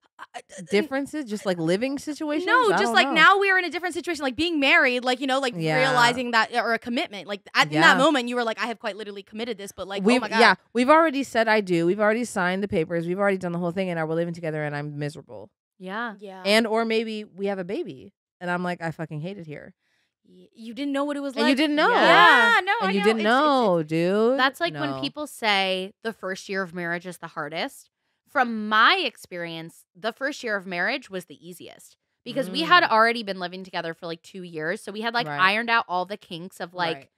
differences, just like living situations. No, just like know. Now we are in a different situation, like being married, like, you know, like yeah. realizing that, or a commitment. Like at yeah. that moment, you were like, I have quite literally committed this, but like, we've, oh my God. Yeah, we've already said I do. We've already signed the papers. We've already done the whole thing, and now we're living together, and I'm miserable. Yeah, yeah. And or maybe we have a baby, and I'm like, I fucking hate it here. You didn't know what it was like. And you didn't know. Yeah, yeah. no, and I you know. didn't it's, know, it's, it's, dude. That's like no. when people say the first year of marriage is the hardest. From my experience, the first year of marriage was the easiest because mm. we had already been living together for like two years. So we had like right. ironed out all the kinks of like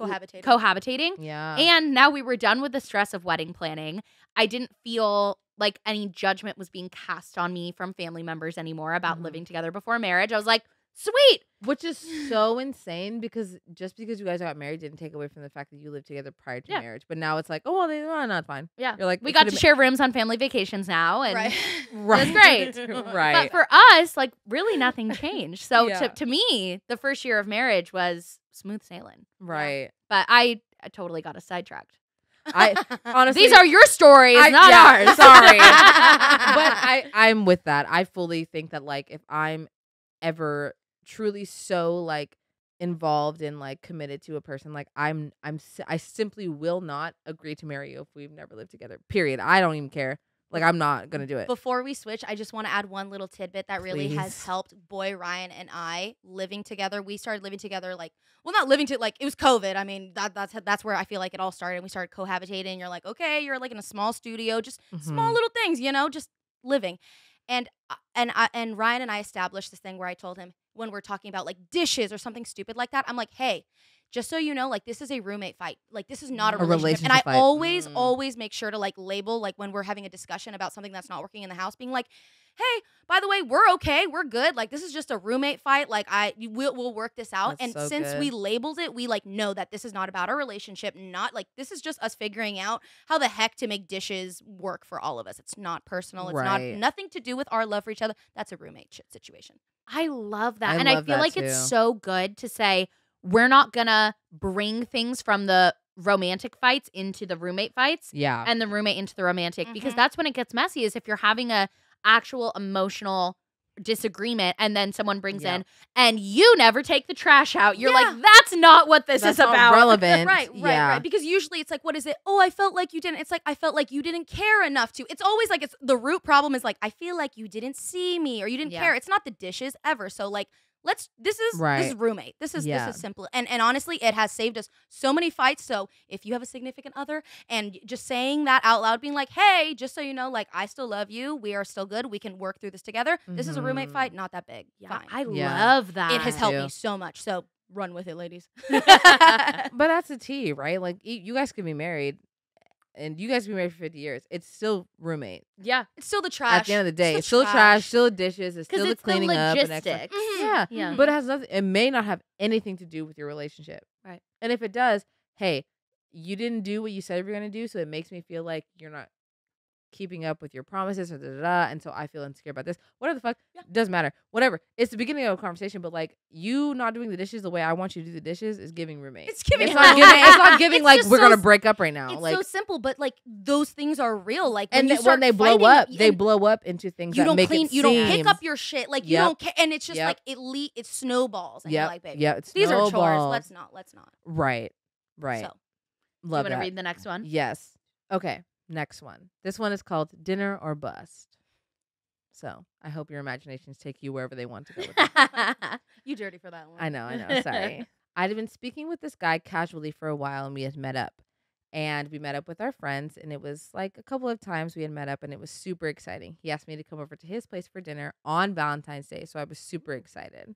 right. cohabitating. cohabitating. Yeah. And now we were done with the stress of wedding planning. I didn't feel like any judgment was being cast on me from family members anymore about mm. living together before marriage. I was like, sweet. Which is so insane because just because you guys got married didn't take away from the fact that you lived together prior to yeah. marriage. But now it's like, oh, well, they're no, not fine. Yeah. You're like, we got to share rooms on family vacations now. And right. That's great. Right. But for us, like, really nothing changed. So yeah. to, to me, the first year of marriage was smooth sailing. Right. Yeah. But I, I totally got us sidetracked. I honestly, these are your stories, I, not yeah, ours. Sorry. But I, I'm with that. I fully think that, like, if I'm ever truly so like involved and like committed to a person, like I'm I'm I simply will not agree to marry you if we've never lived together, period. I don't even care. Like, I'm not gonna do it. Before we switch, I just want to add one little tidbit that really Please. has helped boy Riayn and I living together. We started living together like, well, not living to like, it was COVID. I mean, that that's that's where I feel like it all started. We started cohabitating. You're like, okay, you're like in a small studio, just mm-hmm. small little things, you know, just living. And and I, and Riayn and I established this thing where I told him, when we're talking about like dishes or something stupid like that, I'm like, hey, just so you know, like this is a roommate fight. Like this is not a, a relationship. relationship. And I fight. always, mm. always make sure to like label, like when we're having a discussion about something that's not working in the house, being like, hey, by the way, we're okay, we're good. Like this is just a roommate fight. Like I, we'll, we'll work this out. That's and so since good. we labeled it, we like know that this is not about our relationship. Not like, this is just us figuring out how the heck to make dishes work for all of us. It's not personal. It's right. not nothing to do with our love for each other. That's a roommate shit situation. I love that. I and love I feel like too. It's so good to say, we're not gonna bring things from the romantic fights into the roommate fights. Yeah. And the roommate into the romantic. Mm-hmm. Because that's when it gets messy, is if you're having a actual emotional disagreement and then someone brings yeah. in and you never take the trash out. You're yeah. like, that's not what this that's is about. Relevant. right, right, yeah. right. Because usually it's like, what is it? Oh, I felt like you didn't. It's like, I felt like you didn't care enough to. It's always like, it's the root problem is like, I feel like you didn't see me or you didn't yeah. care. It's not the dishes ever. So like, let's, this is, right. this is roommate. This is, yeah. this is simple. And, and honestly, it has saved us so many fights. So if you have a significant other and just saying that out loud, being like, hey, just so you know, like, I still love you. We are still good. We can work through this together. Mm-hmm. This is a roommate fight. Not that big. Yeah. Fine. I yeah. love that. It has helped me so much. So run with it, ladies. But that's a T, right? Like, you guys could be married. And you guys have been married for fifty years. It's still roommate. Yeah. It's still the trash. At the end of the day. It's still, it's still trash. trash. Still dishes. It's still the it's cleaning the up. And logistics. Mm-hmm. Yeah. yeah. But it has nothing. It may not have anything to do with your relationship. Right. And if it does, hey, you didn't do what you said you were going to do, so it makes me feel like you're not keeping up with your promises or da da da. And so I feel insecure about this. Whatever the fuck. Yeah. Doesn't matter. Whatever. It's the beginning of a conversation, but like, you not doing the dishes the way I want you to do the dishes is giving roommate. It's giving It's not giving, it's not giving it's like we're so gonna break up right now. It's like, so simple, but like those things are real. Like when and you when they fighting, blow up, they blow up into things you that don't make clean, it you don't pick up your shit. Like yep. you don't care, and it's just yep. like it le it snowballs. And yep. you're like, baby, yeah, these snowballs. are chores. Let's not, let's not. Right. Right. So love you wanna that. read the next one? Yes. Okay. Next one. This one is called Dinner or Bust. So I hope your imaginations take you wherever they want to go with it. You dirty for that one. I know, I know. Sorry. I'd been speaking with this guy casually for a while, and we had met up. And we met up with our friends, and it was like a couple of times we had met up, and it was super exciting. He asked me to come over to his place for dinner on Valentine's Day, so I was super excited.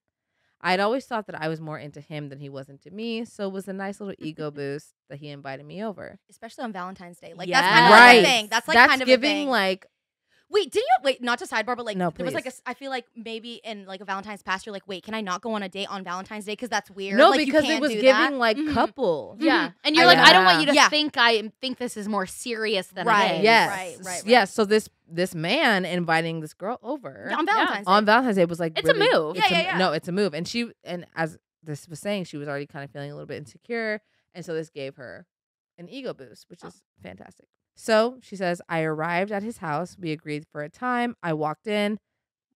I'd always thought that I was more into him than he was into me, so it was a nice little ego boost that he invited me over. Especially on Valentine's Day. Like, yes. That's kind of right. a thing. That's, like, that's kind of giving, a thing. like... Wait, did you... Wait, not to sidebar, but, like, no, there was, like, a... I feel like maybe in, like, a Valentine's past, you're like, wait, can I not go on a date on Valentine's Day? Because that's weird. No, like, because you can't it was do giving, that. like, mm-hmm. couple. Mm-hmm. Yeah. And you're I, like, yeah. I don't want you to yeah. think I think this is more serious than right. it is. Yes. Right, right, right. Yeah, so this... This man inviting this girl over on Valentine's yeah. Day. on Valentine's Day was like it's really, a move. It's yeah, a, yeah, yeah. No, it's a move. And she and as this was saying, she was already kind of feeling a little bit insecure, and so this gave her an ego boost, which oh. is fantastic. So she says, I arrived at his house. We agreed for a time. I walked in.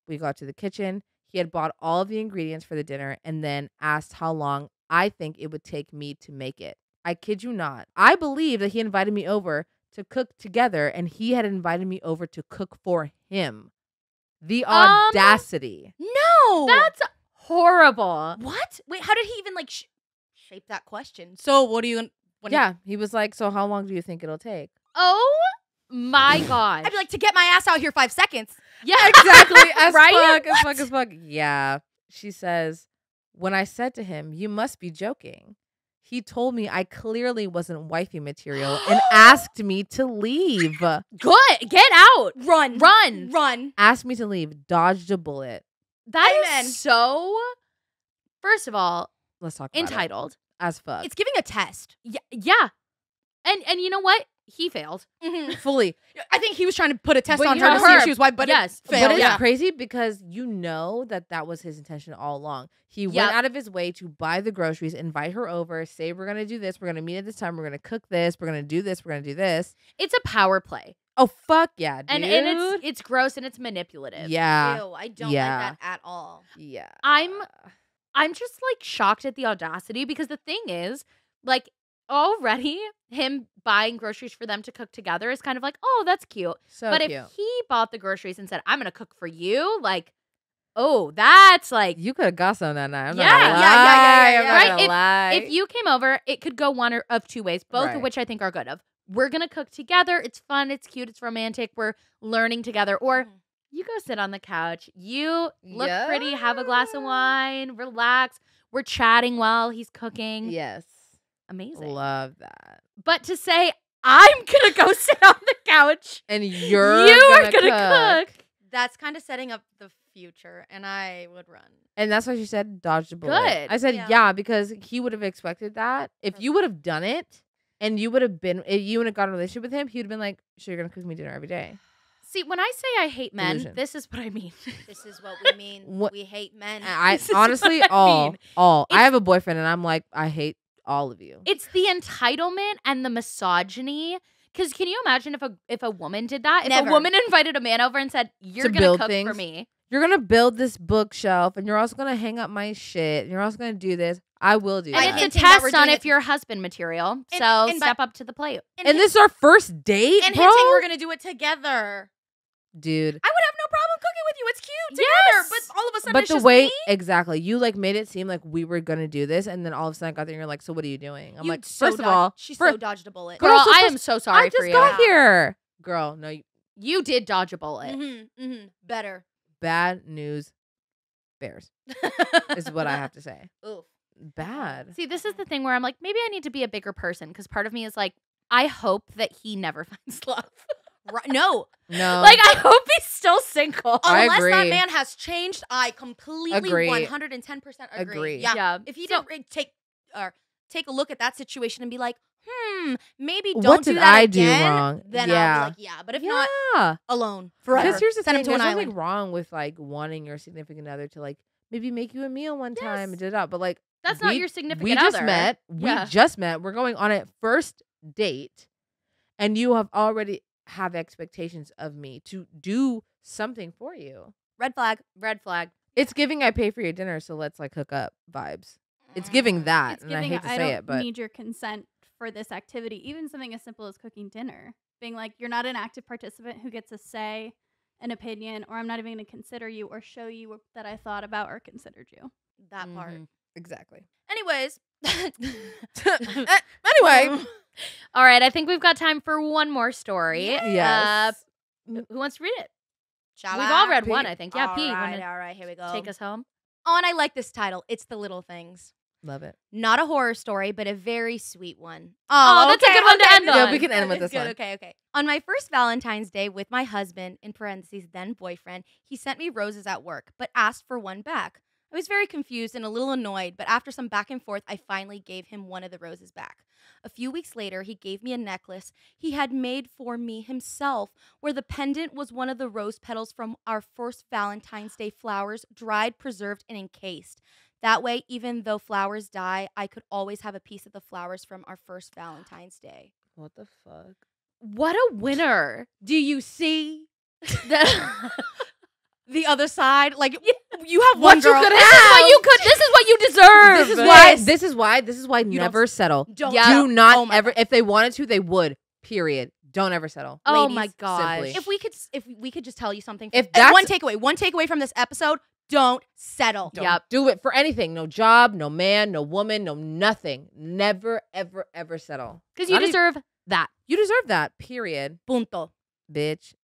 We got to the kitchen. He had bought all of the ingredients for the dinner, and then asked how long I think it would take me to make it. I kid you not. I believe that he invited me over to cook together, and he had invited me over to cook for him. The um, audacity. No! That's horrible. What? Wait, how did he even, like, sh shape that question? So what do you... When yeah, he was like, so how long do you think it'll take? Oh, my God. I'd be like, to get my ass out here five seconds. Yeah, exactly. As right? fuck, as fuck, as fuck. Yeah. She says, when I said to him, you must be joking. He told me I clearly wasn't wifey material and asked me to leave. Good. Get out. Run. Run. Run. Asked me to leave. Dodged a bullet. That Amen. Is so, first of all, let's talk about entitled. It. As fuck. It's giving a test. Yeah. yeah. And and you know what? He failed. Mm-hmm. Fully. I think he was trying to put a test but on her to her. see if she was white, but yes. it failed. But it's yeah. crazy because you know that that was his intention all along. He yep. went out of his way to buy the groceries, invite her over, say, we're going to do this, we're going to meet at this time, we're going to cook this, we're going to do this, we're going to do this. It's a power play. Oh, fuck yeah, dude. And, and it's, it's gross and it's manipulative. Yeah. Ew, I don't yeah. like that at all. Yeah. I'm, I'm just, like, shocked at the audacity because the thing is, like, already him buying groceries for them to cook together is kind of like, oh, that's cute. So but cute. If he bought the groceries and said, I'm going to cook for you, like, oh, that's like. You could have got some that night. I'm yeah, not gonna lie. Yeah, yeah, yeah, yeah, yeah. Right? Not if, lie. If you came over, it could go one or of two ways, both right. of which I think are good. Of we're going to cook together. It's fun. It's cute. It's romantic. We're learning together. Or you go sit on the couch. You look yeah. pretty. Have a glass of wine. Relax. We're chatting while he's cooking. Yes. Amazing. Love that. But to say, I'm going to go sit on the couch. And you're you gonna are going to cook. cook. That's kind of setting up the future. And I would run. And that's why she said dodge a bullet. Good. I said, yeah. yeah, because he would have expected that. If you would have done it and you would have been, if you would have got in a relationship with him, he would have been like, so you're going to cook me dinner every day. See, when I say I hate men, Illusion. This is what I mean. This is what we mean. What? We hate men. I, I honestly, I all, mean. all. It's, I have a boyfriend and I'm like, I hate all of you. It's the entitlement and the misogyny. Because can you imagine if a if a woman did that? If Never. a woman invited a man over and said, "You're to gonna cook things. for me. You're gonna build this bookshelf, and you're also gonna hang up my shit. And you're also gonna do this. I will do." And that. It's a test on if you're husband material. And, so and step by, up to the plate. And, and this is our first date, and bro. Hinting we're gonna do it together, dude. I would have no problem cooking with you. It's cute together, yes. but all of a sudden, but it's the just way me? exactly you like made it seem like we were gonna do this, and then all of a sudden I got there and you're like, so what are you doing? I'm you like, so first of all, she so dodged a bullet, girl. girl so I am so sorry. I just for you. got here, girl. No, you, you did dodge a bullet. Mm-hmm, mm-hmm. Better. Bad news, bears is what I have to say. Ooh. Bad. See, this is the thing where I'm like, maybe I need to be a bigger person because part of me is like, I hope that he never finds love. Right. No, no. Like I hope he's still single. I Unless agree. that man has changed, I completely one hundred and ten percent agree. agree. Yeah. yeah. If he so, didn't take or take a look at that situation and be like, hmm, maybe don't what do did that I again. Do wrong? Then yeah. I'll be like, yeah. But if yeah. not, alone forever. Because here's the Send thing: there's nothing island. wrong with like wanting your significant other to like maybe make you a meal one yes. time and did that. But like that's we, not your significant we other. We just met. We yeah. just met. We're going on a first date, and you have already. Have expectations of me to do something for you. Red flag. Red flag. It's giving I pay for your dinner, so let's like hook up vibes. It's giving that. It's giving, and I hate to I say don't it, but need your consent for this activity, even something as simple as cooking dinner. being like, you're not an active participant who gets a say, an opinion, or I'm not even going to consider you or show you that I thought about or considered you. That mm-hmm. part. Exactly. Anyways. Anyway. All right. I think we've got time for one more story. Yes. Uh, who wants to read it? Shall we've I? all read P. one, I think. Yeah, all P. Right, all right. Here we go. Take us home. Oh, and I like this title. It's The Little Things. Love it. Not a horror story, but a very sweet one. Oh, oh that's okay, a good one okay, to end okay. on. Yeah, we can end with this good, one. Okay, okay. On my first Valentine's Day with my husband, in parentheses, then boyfriend, he sent me roses at work, but asked for one back. I was very confused and a little annoyed, but after some back and forth, I finally gave him one of the roses back. A few weeks later, he gave me a necklace he had made for me himself, where the pendant was one of the rose petals from our first Valentine's Day flowers, dried, preserved, and encased. That way, even though flowers die, I could always have a piece of the flowers from our first Valentine's Day. What the fuck? What a winner. Do you see? The, the other side? Like... Yeah. You have one, one girl. You could this have. is what you could. This is what you deserve. This is why. This is why. This is why. You never don't, settle. Don't. Yeah. Do not oh ever. God. If they wanted to, they would. Period. Don't ever settle. Oh Ladies, my gosh. Simply. If we could, if we could just tell you something. From, if that's, one takeaway, one takeaway from this episode: don't settle. Don't yep. do it for anything. No job. No man. No woman. No nothing. Never, ever, ever settle. Because you deserve even, that. You deserve that. Period. Punto. Bitch.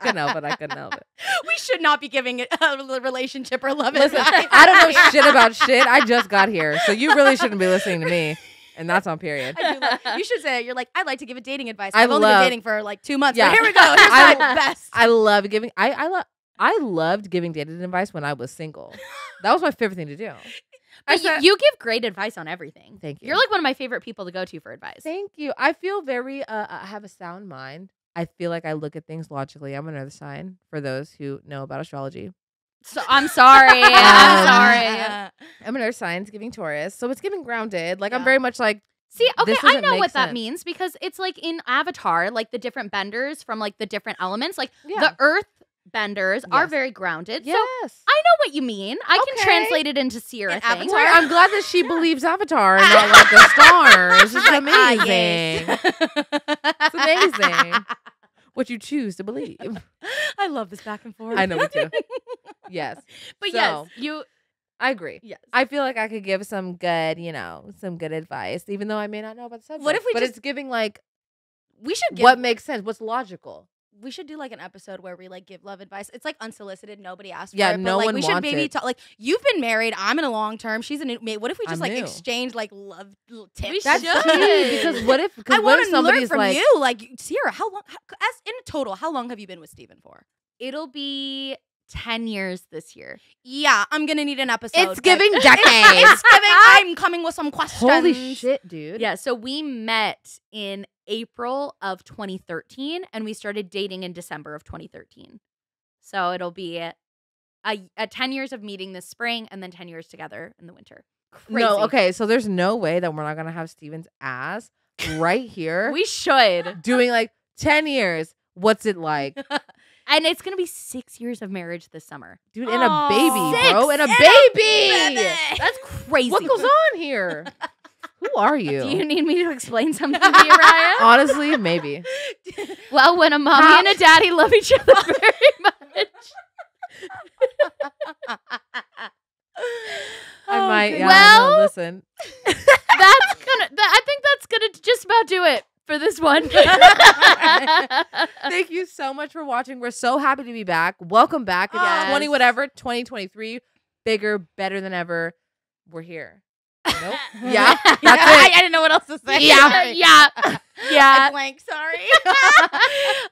Couldn't help it. I couldn't help it. We should not be giving it a relationship or love advice. Listen, I don't know shit about shit. I just got here, so you really shouldn't be listening to me. And that's on period. I do love, you should say you're like, I'd like to give a dating advice. I've I only love, been dating for like two months. Yeah. But here we go. Here's I, my best. I love giving. I I love. I loved giving dating advice when I was single. That was my favorite thing to do. But said, you, you give great advice on everything. Thank you. You're like one of my favorite people to go to for advice. Thank you. I feel very, uh, I have a sound mind. I feel like I look at things logically. I'm another sign for those who know about astrology. So I'm sorry. um, I'm sorry. Uh, I'm another sign. It's giving Taurus. So it's giving grounded. Like yeah. I'm very much like. See, okay, I know what sense. that means because it's like in Avatar, like the different benders from like the different elements, like yeah. the earth. Benders yes. are very grounded. Yes. So I know what you mean. I okay. can translate it into Sierra and thing. Avatar. I'm glad that she yeah. believes Avatar and not like the stars. It's amazing. It's amazing what you choose to believe. I love this back and forth. I know me too. Yes. But so, yes, you I agree. Yes. I feel like I could give some good, you know, some good advice, even though I may not know about the subject. What if we but just, it's giving like we should give what makes sense, what's logical. We should do like an episode where we like give love advice. It's like unsolicited. Nobody asked for yeah, it. But no like, one we should maybe talk. Like, you've been married. I'm in a long term. She's in a. What if we just I'm like new. exchange like love tips? We That's should. Because what if. I want to learn from like, you. Like, Sierra, how long? How, as in total, how long have you been with Steven for? It'll be ten years this year. Yeah, I'm going to need an episode. It's giving decades. It's giving. I'm coming with some questions. Holy shit, dude. Yeah, so we met in April of twenty thirteen and we started dating in December of twenty thirteen. So it'll be a, a, a ten years of meeting this spring and then ten years together in the winter. Crazy. No, okay, so there's no way that we're not going to have Steven's ass right here. We should. Doing like ten years. What's it like? And it's going to be six years of marriage this summer. Dude, and oh, a baby, six, bro. And a and baby. A That's crazy. What goes on here? Who are you? Do you need me to explain something to you, Riayn? Honestly, maybe. Well, when a mommy How? and a daddy love each other very much. I oh, might. Yeah, well, no, listen. That's gonna, that, I think that's going to just about do it for this one. Thank you so much for watching. We're so happy to be back. Welcome back. It's yes. twenty whatever, twenty twenty-three. Bigger, better than ever. We're here. Nope. Yeah. That's yeah. It. I, I didn't know what else to say. Yeah. Yeah. Yeah. yeah. Blank. Sorry.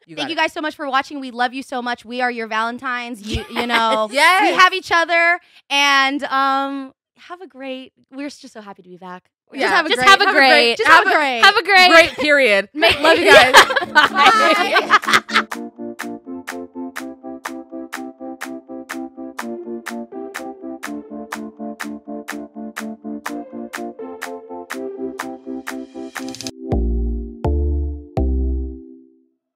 you Thank it. you guys so much for watching. We love you so much. We are your Valentines. Yes. You, you know, yes. we have each other. And um, have a great, we're just so happy to be back. Yeah. Just have a just great. Have a great. Have a great. Have a great. Have a great. Great period. Make, love you guys. Bye. Bye.